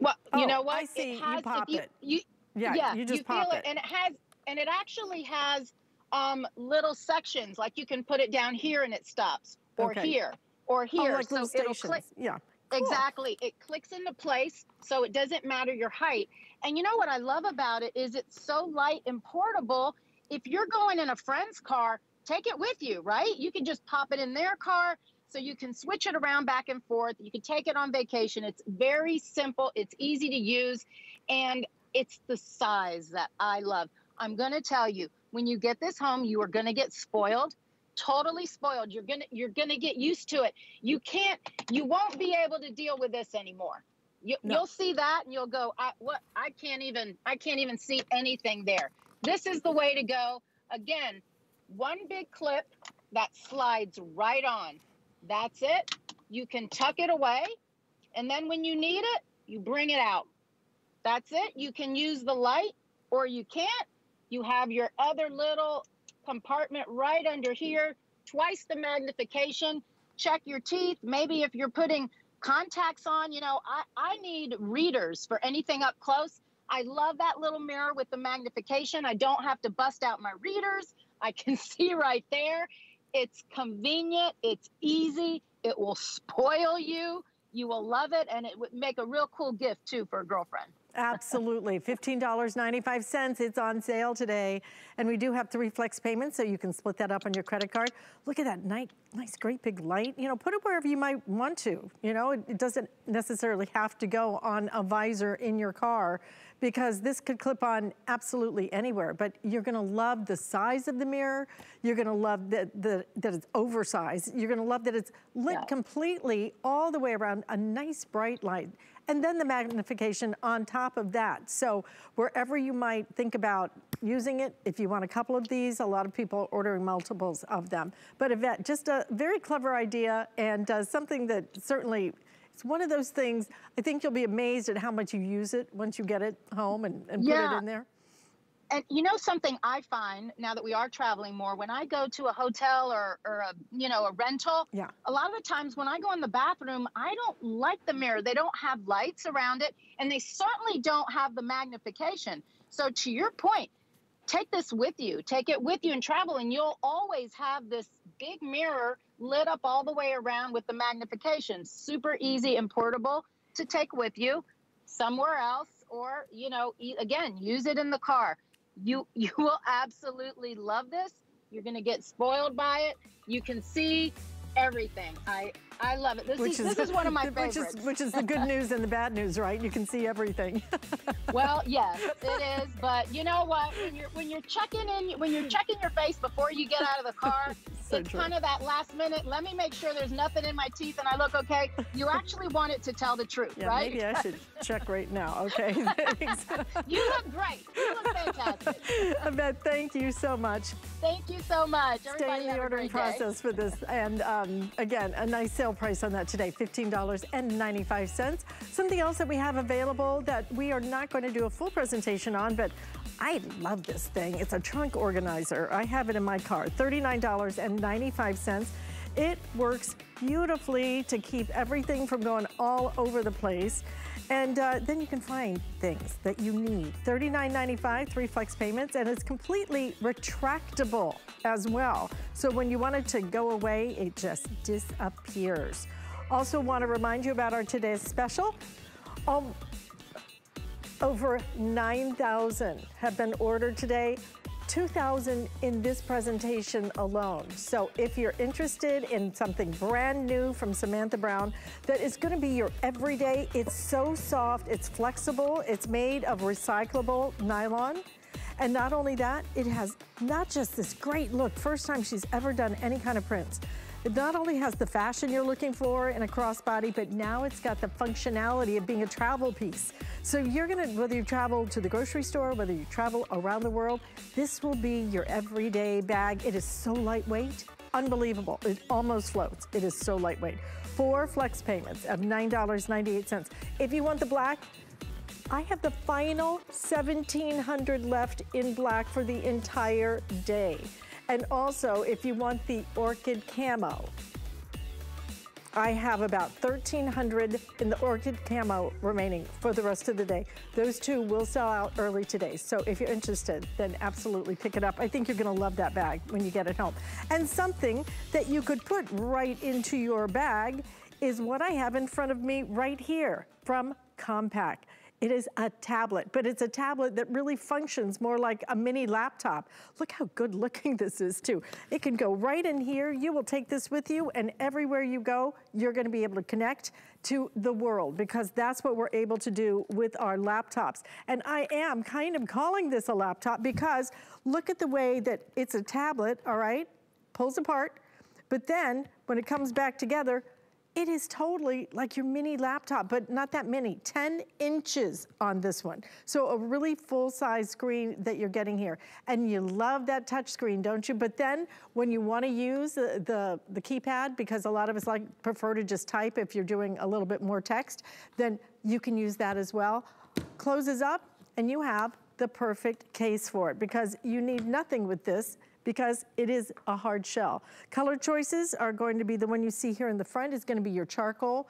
Well, oh, you know what? I see. It has, you pop you, it. You, yeah, yeah, you just you pop feel it. it. And it has, and it actually has um, little sections. Like you can put it down here and it stops, or okay. here, or here. Oh, like so it'll click. Yeah. Cool. Exactly. It clicks into place, so it doesn't matter your height. And you know what I love about it is it's so light and portable. If you're going in a friend's car, take it with you, right? You can just pop it in their car. So you can switch it around back and forth. You can take it on vacation. It's very simple. It's easy to use. And it's the size that I love. I'm going to tell you, when you get this home, you are going to get spoiled, totally spoiled. You're going to you're going to get used to it. You can't you won't be able to deal with this anymore. You, no. You'll see that and you'll go, I, what? I can't even I can't even see anything there. This is the way to go. Again, one big clip that slides right on. That's it. You can tuck it away. And then when you need it, you bring it out. That's it. You can use the light or you can't. You have your other little compartment right under here, twice the magnification. Check your teeth. Maybe if you're putting contacts on, you know, I, I need readers for anything up close. I love that little mirror with the magnification. I don't have to bust out my readers. I can see right there. It's convenient, it's easy, it will spoil you, you will love it, and it would make a real cool gift too for a girlfriend. Absolutely, fifteen dollars and ninety-five cents, it's on sale today. And we do have three flex payments, so you can split that up on your credit card. Look at that nice, nice great big light. You know, put it wherever you might want to. You know, it, it doesn't necessarily have to go on a visor in your car, because this could clip on absolutely anywhere. But you're gonna love the size of the mirror. You're gonna love that, that, that it's oversized. You're gonna love that it's lit yeah. completely all the way around, a nice bright light. And then the magnification on top of that. So wherever you might think about using it, if you want a couple of these, a lot of people ordering multiples of them. But Yvette, just a very clever idea, and uh, something that certainly, it's one of those things, I think you'll be amazed at how much you use it once you get it home and, and yeah. put it in there. And you know something I find now that we are traveling more, when I go to a hotel or, or a, you know, a rental, yeah. a lot of the times when I go in the bathroom, I don't like the mirror. They don't have lights around it, and they certainly don't have the magnification. So to your point, take this with you. Take it with you and travel, and you'll always have this big mirror lit up all the way around with the magnification. Super easy and portable to take with you somewhere else, or, you know, again, use it in the car. You you will absolutely love this. You're going to get spoiled by it. You can see everything. I I love it. This is, is this is one of my favorites. Which is, which is the good news and the bad news, right? You can see everything. Well, yes, it is. But you know what? When you're when you're checking in, when you're checking your face before you get out of the car, so it's true. Kind of that last minute. Let me make sure there's nothing in my teeth and I look okay. You actually want it to tell the truth, yeah, right? Maybe I should check right now. Okay. You look great. You look fantastic. Yvette, thank you so much. Thank you so much. Everybody stay in the ordering process for this, and um, again, a nice sale price on that today, fifteen dollars and ninety-five cents. Something else that we have available that we are not going to do a full presentation on, but I love this thing. It's a trunk organizer. I have it in my car, thirty-nine dollars and ninety-five cents. It works beautifully to keep everything from going all over the place. And uh, then you can find things that you need. thirty-nine ninety-five, three flex payments, and it's completely retractable as well. So when you want it to go away, it just disappears. Also want to remind you about our today's special. Um, Over nine thousand have been ordered today, two thousand in this presentation alone. So if you're interested in something brand new from Samantha Brown that is going to be your everyday, it's so soft, it's flexible, it's made of recyclable nylon. And not only that, it has not just this great look, first time she's ever done any kind of prints. It not only has the fashion you're looking for in a crossbody, but now it's got the functionality of being a travel piece. So you're gonna, whether you travel to the grocery store, whether you travel around the world, this will be your everyday bag. It is so lightweight, unbelievable. It almost floats, it is so lightweight. Four flex payments of nine ninety-eight. If you want the black, I have the final seventeen hundred left in black for the entire day. And also, if you want the orchid camo, I have about thirteen hundred in the orchid camo remaining for the rest of the day. Those two will sell out early today. So if you're interested, then absolutely pick it up. I think you're gonna love that bag when you get it home. And something that you could put right into your bag is what I have in front of me right here from Compaq. It is a tablet, but it's a tablet that really functions more like a mini laptop. Look how good looking this is too. It can go right in here. You will take this with you, and everywhere you go, you're gonna be able to connect to the world, because that's what we're able to do with our laptops. And I am kind of calling this a laptop because look at the way that it's a tablet, all right? Pulls apart, but then when it comes back together, it is totally like your mini laptop, but not that mini, ten inches on this one. So a really full-size screen that you're getting here. And you love that touch screen, don't you? But then when you wanna use the, the, the keypad, because a lot of us like prefer to just type if you're doing a little bit more text, then you can use that as well. Closes up and you have the perfect case for it, because you need nothing with this, because it is a hard shell. Color choices are going to be the one you see here in the front. It's gonna be your charcoal.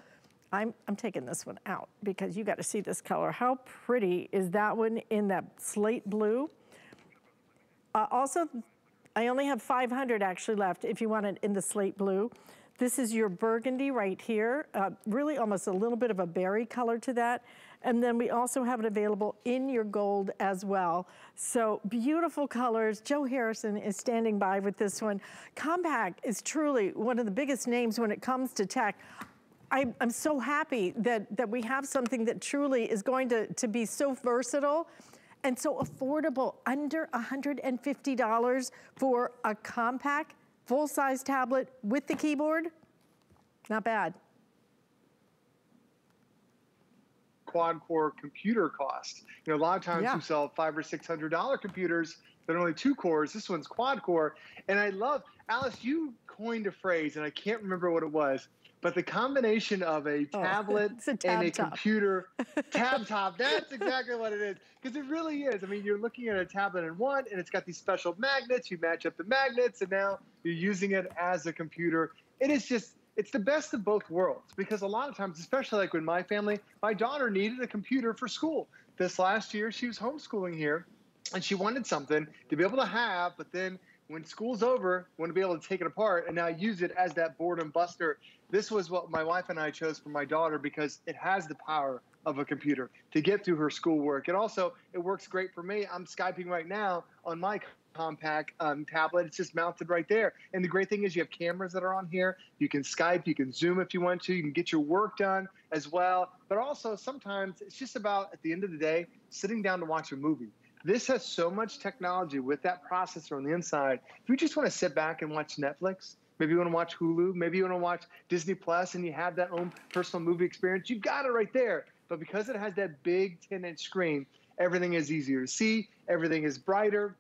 I'm, I'm taking this one out because you gotta see this color. How pretty is that one in that slate blue? Uh, also, I only have five hundred actually left if you want it in the slate blue. This is your burgundy right here. Uh, really almost a little bit of a berry color to that. And then we also have it available in your gold as well. So beautiful colors. Joe Harrison is standing by with this one. Compaq is truly one of the biggest names when it comes to tech. I, I'm so happy that, that we have something that truly is going to, to be so versatile and so affordable, under one hundred fifty dollars for a Compaq full-size tablet with the keyboard. Not bad. Quad-core computer cost. You know, a lot of times yeah. you sell five or six hundred dollar computers that are only two cores. This one's quad-core, and I love, Alyce, you coined a phrase, and I can't remember what it was, but the combination of a tablet oh, a tab and a top. computer tab top. That's exactly what it is, because it really is. I mean, you're looking at a tablet in one, and it's got these special magnets. You match up the magnets, and now you're using it as a computer. It is just. It's the best of both worlds, because a lot of times, especially like with my family, my daughter needed a computer for school. This last year, she was homeschooling here, and she wanted something to be able to have, but then when school's over, want to be able to take it apart and now use it as that boredom buster. This was what my wife and I chose for my daughter, because it has the power of a computer to get through her schoolwork. And also, it works great for me. I'm Skyping right now on my Compaq um, tablet. It's just mounted right there. And the great thing is you have cameras that are on here. You can Skype, you can Zoom if you want to, you can get your work done as well. But also sometimes it's just about, at the end of the day, sitting down to watch a movie. This has so much technology with that processor on the inside. If you just want to sit back and watch Netflix, maybe you want to watch Hulu, maybe you want to watch Disney Plus, and you have that own personal movie experience, you've got it right there. But because it has that big ten inch screen, everything is easier to see, everything is brighter.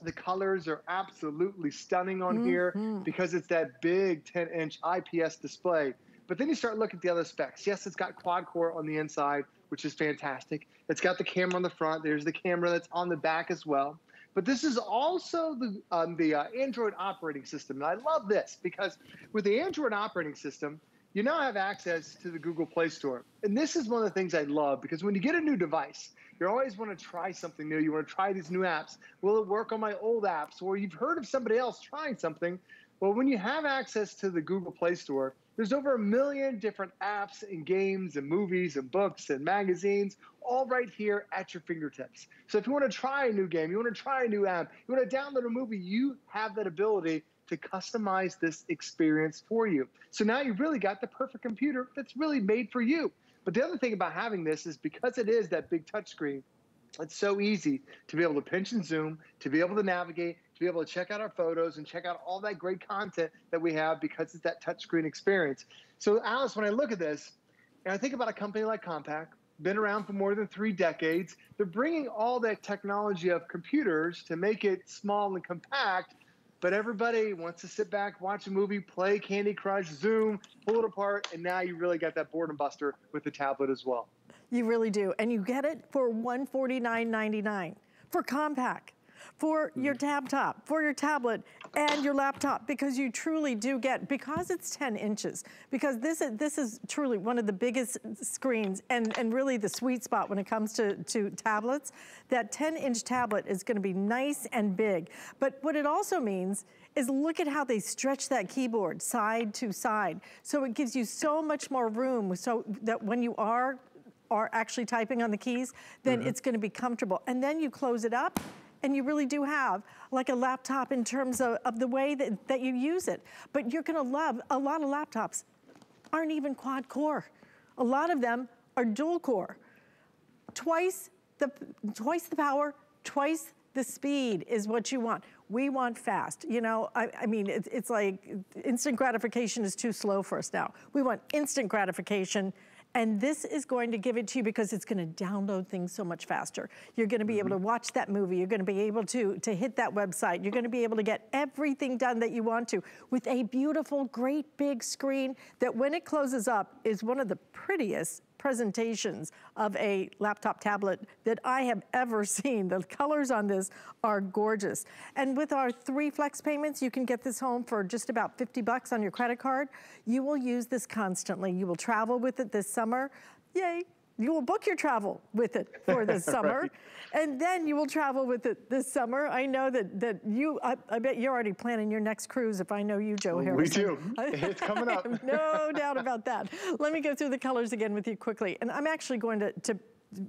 The colors are absolutely stunning on mm-hmm. here, because it's that big ten inch I P S display. But then you start looking at the other specs. Yes, it's got quad core on the inside, which is fantastic. It's got the camera on the front. There's the camera that's on the back as well. But this is also the, um, the uh, Android operating system. And I love this, because with the Android operating system, you now have access to the Google Play Store. And this is one of the things I love, because when you get a new device, you always want to try something new. You want to try these new apps. Will it work on my old apps? Or you've heard of somebody else trying something. Well, when you have access to the Google Play Store, there's over a million different apps and games and movies and books and magazines, all right here at your fingertips. So if you want to try a new game, you want to try a new app, you want to download a movie, you have that ability to customize this experience for you. So now you've really got the perfect computer that's really made for you. But the other thing about having this is because it is that big touchscreen, it's so easy to be able to pinch and zoom, to be able to navigate, to be able to check out our photos and check out all that great content that we have because it's that touchscreen experience. So Alyce, when I look at this and I think about a company like Compaq, been around for more than three decades, they're bringing all that technology of computers to make it small and compact, but everybody wants to sit back, watch a movie, play Candy Crush, Zoom, pull it apart, and now you really got that boredom buster with the tablet as well. You really do, and you get it for one hundred forty-nine ninety-nine for Compaq, for your tab top, for your tablet, and your laptop, because you truly do get, because it's ten inches, because this is, this is truly one of the biggest screens and, and really the sweet spot when it comes to, to tablets. That ten inch tablet is gonna be nice and big. But what it also means is look at how they stretch that keyboard side to side. So it gives you so much more room so that when you are, are actually typing on the keys, then mm-hmm. it's gonna be comfortable. And then you close it up, and you really do have like a laptop in terms of, of the way that, that you use it. But you're gonna love, a lot of laptops aren't even quad core. A lot of them are dual core. Twice the, twice the power, twice the speed is what you want. We want fast, you know? I, I mean, it, it's like instant gratification is too slow for us now. We want instant gratification. And this is going to give it to you because it's going to download things so much faster. You're going to be able to watch that movie. You're going to be able to, to hit that website. You're going to be able to get everything done that you want to with a beautiful, great big screen that when it closes up is one of the prettiest presentations of a laptop tablet that I have ever seen. The colors on this are gorgeous. And with our three flex payments, you can get this home for just about fifty bucks on your credit card. You will use this constantly. You will travel with it this summer. Yay. You will book your travel with it for this summer. Right. And then you will travel with it this summer. I know that, that you, I, I bet you're already planning your next cruise if I know you, Joe Harrison. We do, it's coming up. No doubt about that. Let me go through the colors again with you quickly. And I'm actually going to, to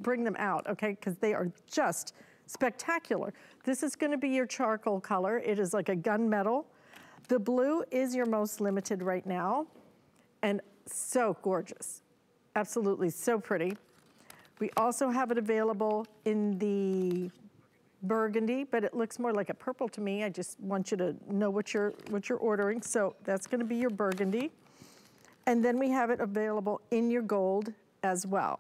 bring them out, okay? Because they are just spectacular. This is gonna be your charcoal color. It is like a gunmetal. The blue is your most limited right now. And so gorgeous. Absolutely, so pretty. We also have it available in the burgundy, but it looks more like a purple to me. I just want you to know what you're, what you're ordering. So that's gonna be your burgundy. And then we have it available in your gold as well.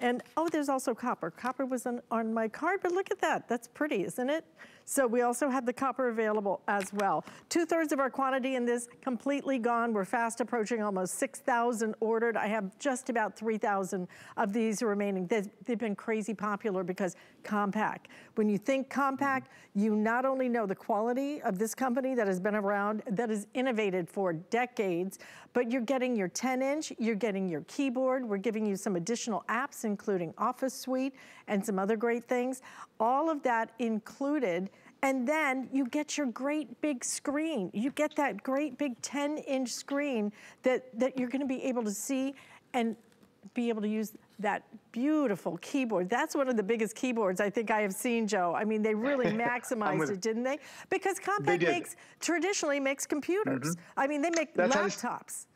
And oh, there's also copper. Copper was on, on my card, but look at that. That's pretty, isn't it? So we also have the copper available as well. Two thirds of our quantity in this completely gone. We're fast approaching almost six thousand ordered. I have just about three thousand of these remaining. They've, they've been crazy popular because Compaq. When you think Compaq, you not only know the quality of this company that has been around, that has innovated for decades, but you're getting your ten inch, you're getting your keyboard. We're giving you some additional apps, including Office Suite and some other great things. All of that included. And then you get your great big screen. You get that great big ten inch screen that, that you're gonna be able to see and be able to use that beautiful keyboard. That's one of the biggest keyboards I think I have seen, Joe. I mean, they really maximized with, it, didn't they? Because Compaq they makes, traditionally makes computers. Mm-hmm. I mean, they make That's laptops.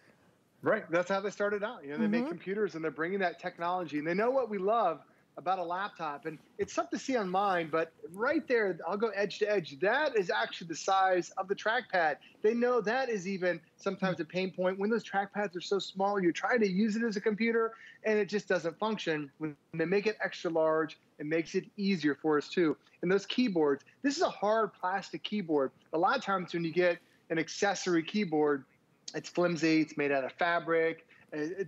They, right, that's how they started out. You know, they mm-hmm. make computers and they're bringing that technology and they know what we love about a laptop, and it's tough to see on mine, but right there, I'll go edge to edge. That is actually the size of the trackpad. They know that is even sometimes a pain point. When those trackpads are so small, you try to use it as a computer, and it just doesn't function. When they make it extra large, it makes it easier for us too. And those keyboards, this is a hard plastic keyboard. A lot of times when you get an accessory keyboard, it's flimsy, it's made out of fabric,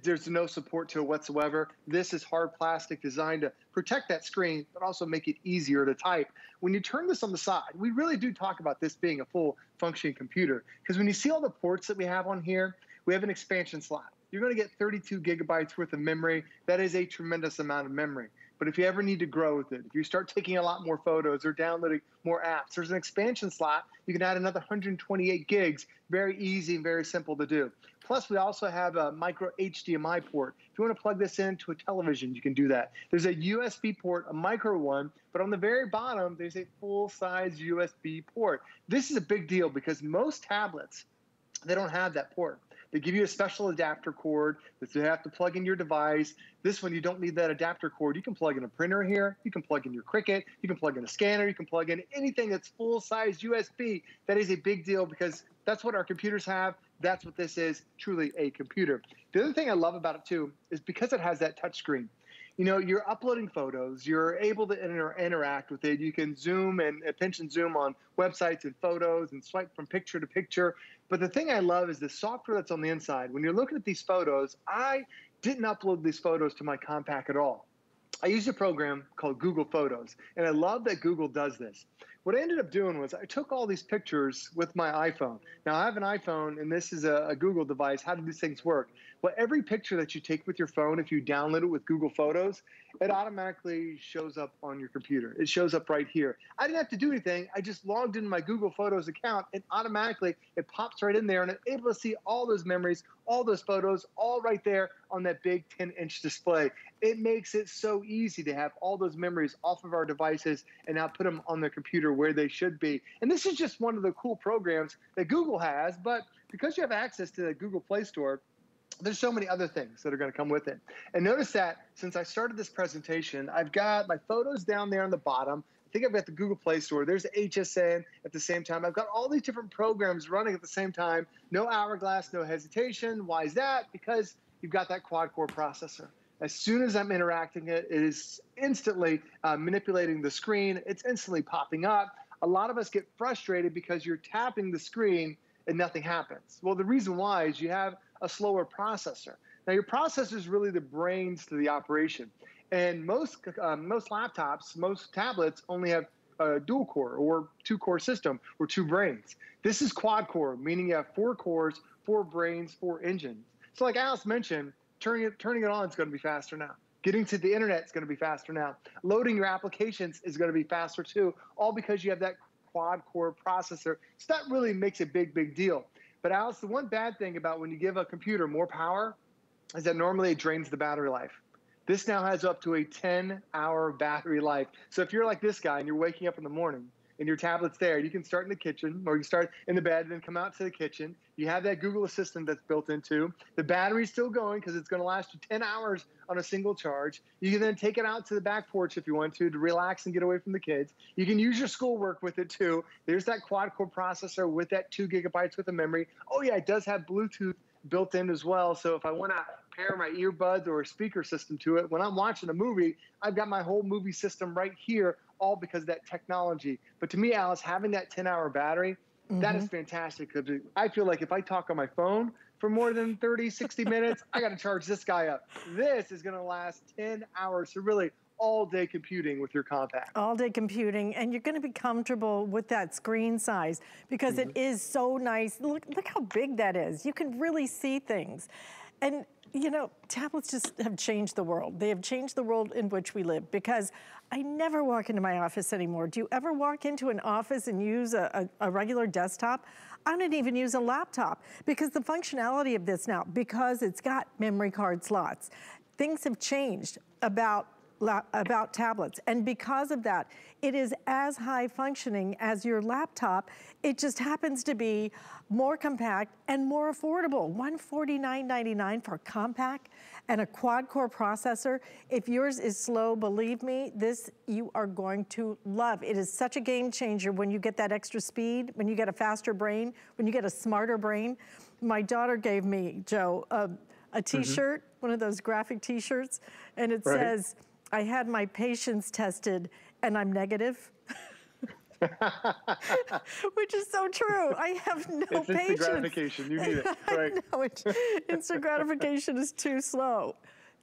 there's no support to it whatsoever. This is hard plastic designed to protect that screen, but also make it easier to type. When you turn this on the side, we really do talk about this being a full functioning computer, because when you see all the ports that we have on here, we have an expansion slot. You're going to get thirty-two gigabytes worth of memory. That is a tremendous amount of memory. But if you ever need to grow with it, if you start taking a lot more photos or downloading more apps, there's an expansion slot. You can add another one hundred twenty-eight gigs. Very easy and very simple to do. Plus, we also have a micro H D M I port. If you want to plug this into a television, you can do that. There's a U S B port, a micro one, but on the very bottom, there's a full-size U S B port. This is a big deal because most tablets, they don't have that port. They give you a special adapter cord that you have to plug in your device. This one, you don't need that adapter cord. You can plug in a printer here. You can plug in your Cricut. You can plug in a scanner. You can plug in anything that's full-size U S B. That is a big deal because that's what our computers have. That's what this is, truly a computer. The other thing I love about it, too, is because it has that touch screen. You know, you're uploading photos. You're able to inter interact with it. You can zoom and pinch and zoom on websites and photos and swipe from picture to picture. But the thing I love is the software that's on the inside. When you're looking at these photos, I didn't upload these photos to my Compaq at all. I used a program called Google Photos, and I love that Google does this. What I ended up doing was I took all these pictures with my iPhone. Now, I have an iPhone, and this is a, a Google device. How do these things work? Well, every picture that you take with your phone, if you download it with Google Photos, it automatically shows up on your computer. It shows up right here. I didn't have to do anything. I just logged into my Google Photos account, and automatically it pops right in there, and I'm able to see all those memories, all those photos, all right there on that big ten-inch display. It makes it so easy to have all those memories off of our devices and now put them on the computer where they should be. And this is just one of the cool programs that Google has, but because you have access to the Google Play Store, there's so many other things that are going to come with it. And notice that since I started this presentation, I've got my photos down there on the bottom. I think I've got the Google Play Store. There's H S N at the same time. I've got all these different programs running at the same time. No hourglass, no hesitation. Why is that? Because you've got that quad-core processor. As soon as I'm interacting it, it is instantly uh, manipulating the screen. It's instantly popping up. A lot of us get frustrated because you're tapping the screen and nothing happens. Well, the reason why is you have a slower processor. Now, your processor is really the brains to the operation. And most, uh, most laptops, most tablets only have a dual core or two-core system or two brains. This is quad-core, meaning you have four cores, four brains, four engines. So like Alyce mentioned, Turning it, turning it on is going to be faster now. Getting to the internet is going to be faster now. Loading your applications is going to be faster too, all because you have that quad-core processor. So that really makes a big, big deal. But Alyce, the one bad thing about when you give a computer more power is that normally it drains the battery life. This now has up to a ten-hour battery life. So if you're like this guy and you're waking up in the morning and your tablet's there, you can start in the kitchen or you can start in the bed and then come out to the kitchen. You have that Google Assistant that's built into. The battery's still going because it's going to last you ten hours on a single charge. You can then take it out to the back porch if you want to to relax and get away from the kids. You can use your schoolwork with it too. There's that quad-core processor with that two gigabytes worth of memory. Oh yeah, it does have Bluetooth built in as well. So if I want to pair my earbuds or a speaker system to it, when I'm watching a movie, I've got my whole movie system right here, all because of that technology. But to me, Alyce, having that ten-hour battery, mm-hmm. that is fantastic. I feel like if I talk on my phone for more than thirty, sixty minutes, I got to charge this guy up. This is going to last ten hours. So really, all-day computing with your Compaq. All-day computing, and you're going to be comfortable with that screen size because mm-hmm. it is so nice. Look, look how big that is. You can really see things. And, you know, tablets just have changed the world. They have changed the world in which we live because I never walk into my office anymore. Do you ever walk into an office and use a, a, a regular desktop? I don't even use a laptop because the functionality of this now, because it's got memory card slots. Things have changed about about tablets. And because of that, it is as high functioning as your laptop. It just happens to be more compact and more affordable. one hundred forty-nine ninety-nine for Compaq and a quad-core processor. If yours is slow, believe me, this you are going to love. It is such a game changer when you get that extra speed, when you get a faster brain, when you get a smarter brain. My daughter gave me, Joe, a, a t-shirt, mm-hmm. one of those graphic t-shirts, and it right. says, I had my patience tested and I'm negative. Which is so true. I have no it's patience. Instant gratification, you need it, right? No, instant gratification is too slow.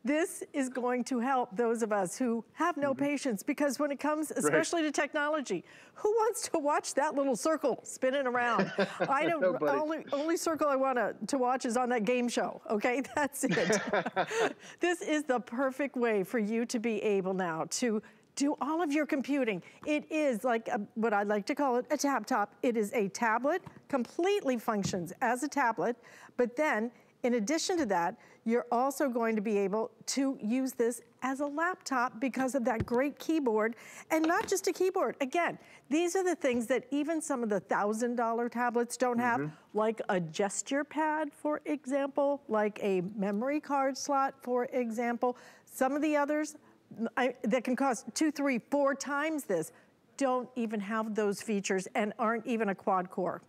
this is going to help those of us who have no mm-hmm. patience, because when it comes especially right. to technology, who wants to watch that little circle spinning around? I don't, Nobody. only, only circle I want to, to watch is on that game show, okay? That's it. This is the perfect way for you to be able now to do all of your computing. It is like a, what I like to call it a tab-top. It is a tablet, completely functions as a tablet, but then in addition to that, you're also going to be able to use this as a laptop because of that great keyboard, and not just a keyboard. Again, these are the things that even some of the thousand dollar tablets don't have, mm-hmm. like a gesture pad, for example, like a memory card slot, for example. Some of the others I, that can cost two, three, four times this don't even have those features and aren't even a quad core.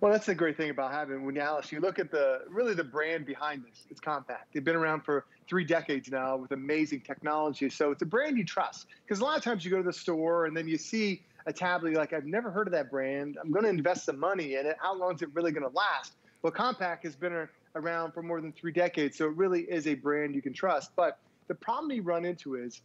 Well, that's the great thing about having, when Alyce, you look at the, really the brand behind this, it's Compaq. They've been around for three decades now with amazing technology. So it's a brand you trust, because a lot of times you go to the store and then you see a tablet, like, I've never heard of that brand. I'm going to invest some money in it. How long is it really going to last? Well, Compaq has been around for more than three decades. So it really is a brand you can trust. But the problem you run into is,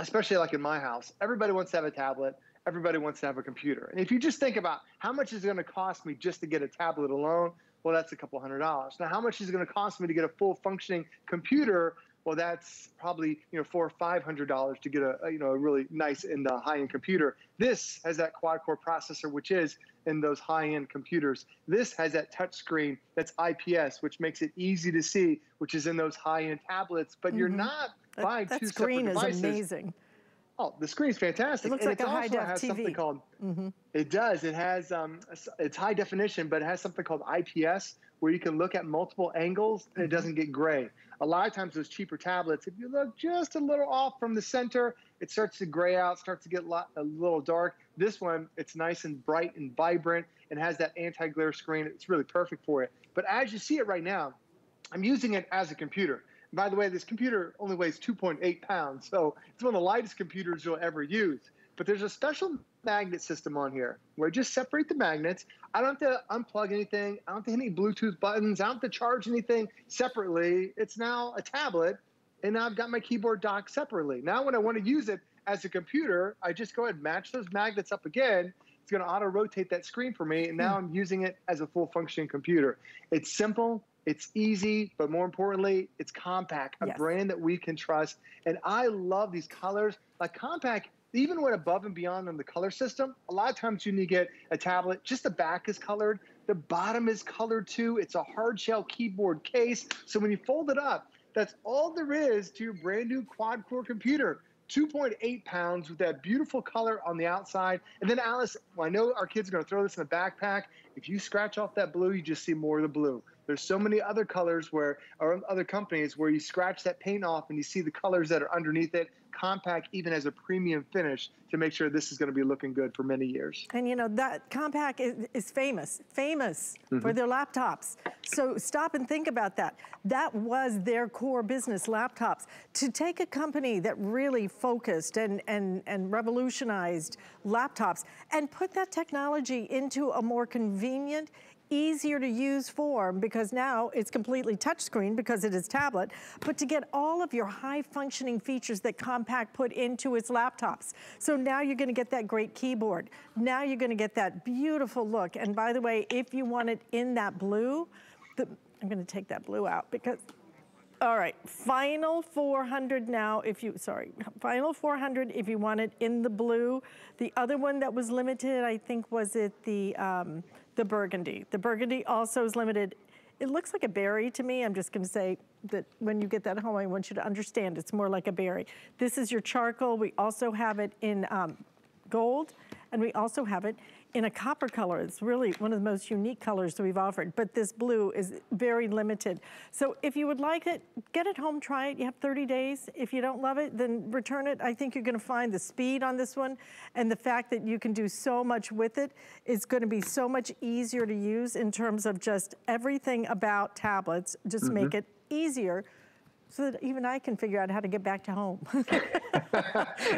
especially like in my house, everybody wants to have a tablet. Everybody wants to have a computer. And if you just think about how much is it going to cost me just to get a tablet alone, well, that's a couple hundred dollars. Now, how much is it going to cost me to get a full functioning computer? Well, that's probably, you know, four or five hundred dollars to get a, you know, a really nice and uh, high-end computer. This has that quad-core processor, which is in those high-end computers. This has that touch screen that's I P S, which makes it easy to see, which is in those high-end tablets. But mm-hmm. you're not that, buying that two separate devices. That screen is amazing. Oh, the screen's fantastic. It looks and like it a also high-def has T V. Something called, mm-hmm. It does. It has, um, it's high definition, but it has something called I P S, where you can look at multiple angles and it doesn't get gray. A lot of times those cheaper tablets, if you look just a little off from the center, it starts to gray out, starts to get a little dark. This one, it's nice and bright and vibrant and has that anti-glare screen. It's really perfect for it. But as you see it right now, I'm using it as a computer. By the way, this computer only weighs two point eight pounds, so it's one of the lightest computers you'll ever use. But there's a special magnet system on here where I just separate the magnets. I don't have to unplug anything. I don't have to hit any Bluetooth buttons. I don't have to charge anything separately. It's now a tablet, and now I've got my keyboard dock separately. Now when I want to use it as a computer, I just go ahead and match those magnets up again. It's going to auto-rotate that screen for me, and now I'm using it as a full-functioning computer. It's simple. It's easy, but more importantly, it's Compaq, a yes. brand that we can trust. And I love these colors. Like Compaq, even went above and beyond on the color system. A lot of times you need to get a tablet. Just the back is colored. The bottom is colored too. It's a hard shell keyboard case. So when you fold it up, that's all there is to your brand new quad core computer. two point eight pounds with that beautiful color on the outside. And then Alyce, well, I know our kids are going to throw this in a backpack. If you scratch off that blue, you just see more of the blue. There's so many other colors where, or other companies where you scratch that paint off and you see the colors that are underneath it. Compaq even has a premium finish to make sure this is going to be looking good for many years. And you know, that Compaq is, is famous, famous mm-hmm. for their laptops. So stop and think about that. That was their core business, laptops. To take a company that really focused and, and, and revolutionized laptops and put that technology into a more convenient, easier to use form, because now it's completely touchscreen because it is tablet, but to get all of your high functioning features that Compaq put into its laptops. So now you're gonna get that great keyboard. Now you're gonna get that beautiful look. And by the way, if you want it in that blue, the, I'm gonna take that blue out because, all right, final four hundred now if you, sorry, final four hundred if you want it in the blue. The other one that was limited, I think, was it the, um, the burgundy. The burgundy also is limited. It looks like a berry to me. I'm just gonna say that when you get that home, I want you to understand it's more like a berry. This is your charcoal. We also have it in um, gold, and we also have it in a copper color. It's really one of the most unique colors that we've offered, but this blue is very limited. So if you would like it, get it home, try it. You have thirty days. If you don't love it, then return it. I think you're gonna find the speed on this one and the fact that you can do so much with it. It's gonna be so much easier to use in terms of just everything about tablets. Just mm-hmm. make it easier so that even I can figure out how to get back to home.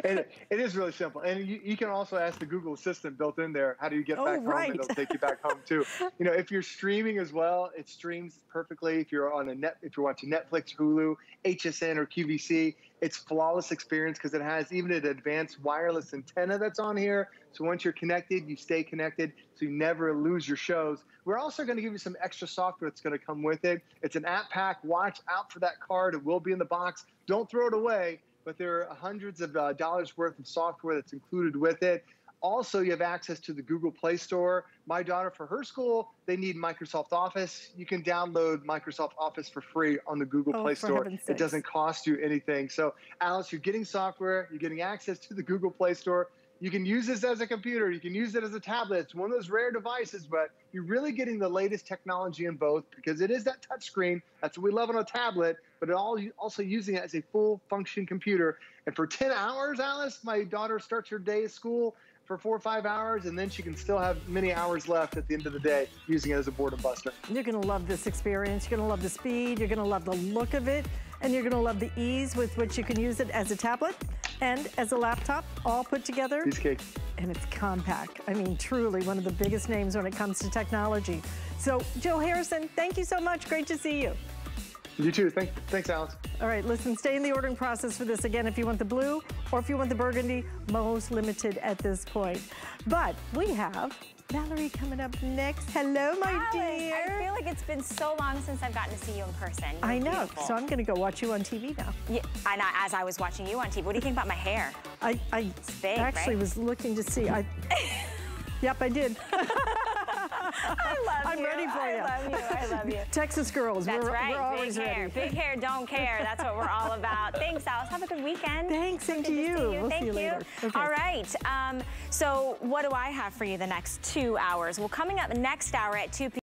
it, it is really simple. And you, you can also ask the Google Assistant built in there, how do you get oh, back right. home? It'll take you back home too. You know, if you're streaming as well, it streams perfectly. If you're on a net, if you're watching Netflix, Hulu, H S N, or Q V C, it's flawless experience because it has even an advanced wireless antenna that's on here. So once you're connected, you stay connected, so you never lose your shows. We're also going to give you some extra software that's going to come with it. It's an app pack. Watch out for that card. It will be in the box. Don't throw it away, but there are hundreds of uh, dollars worth of software that's included with it. Also, you have access to the Google Play Store. My daughter, for her school, they need Microsoft Office. You can download Microsoft Office for free on the Google oh, Play Store. It doesn't cost you anything. So, Alyce, you're getting software. You're getting access to the Google Play Store. You can use this as a computer. You can use it as a tablet. It's one of those rare devices, but you're really getting the latest technology in both because it is that touchscreen. That's what we love on a tablet, but it all also using it as a full-function computer. And for ten hours, Alyce, my daughter starts her day at school for four or five hours, and then she can still have many hours left at the end of the day using it as a boredom buster. You're gonna love this experience. You're gonna love the speed. You're gonna love the look of it. And you're gonna love the ease with which you can use it as a tablet and as a laptop, all put together. Cheesecake. And it's Compaq. I mean, truly one of the biggest names when it comes to technology. So, Joe Harrison, thank you so much. Great to see you. You too. Thanks, thanks, Alyce. All right, listen, stay in the ordering process for this. Again, if you want the blue or if you want the burgundy, most limited at this point. But we have Valerie coming up next. Hello, my Alyce, dear. I feel like it's been so long since I've gotten to see you in person. You're I know, beautiful. So I'm going to go watch you on T V now. Yeah, and I, as I was watching you on T V, what do you think about my hair? I, I big, actually right? was looking to see. I. Yep, I did. I love I'm you. I'm ready for you. I love you. I love you. Texas girls, that's we're, right. we're always Big hair. ready. Big hair, don't care. That's what we're all about. Thanks, Alyce. Have a good weekend. Thanks, and to you. you. We'll Thank see you later. Okay. All right. Um, so what do I have for you the next two hours? Well, coming up next hour at two p m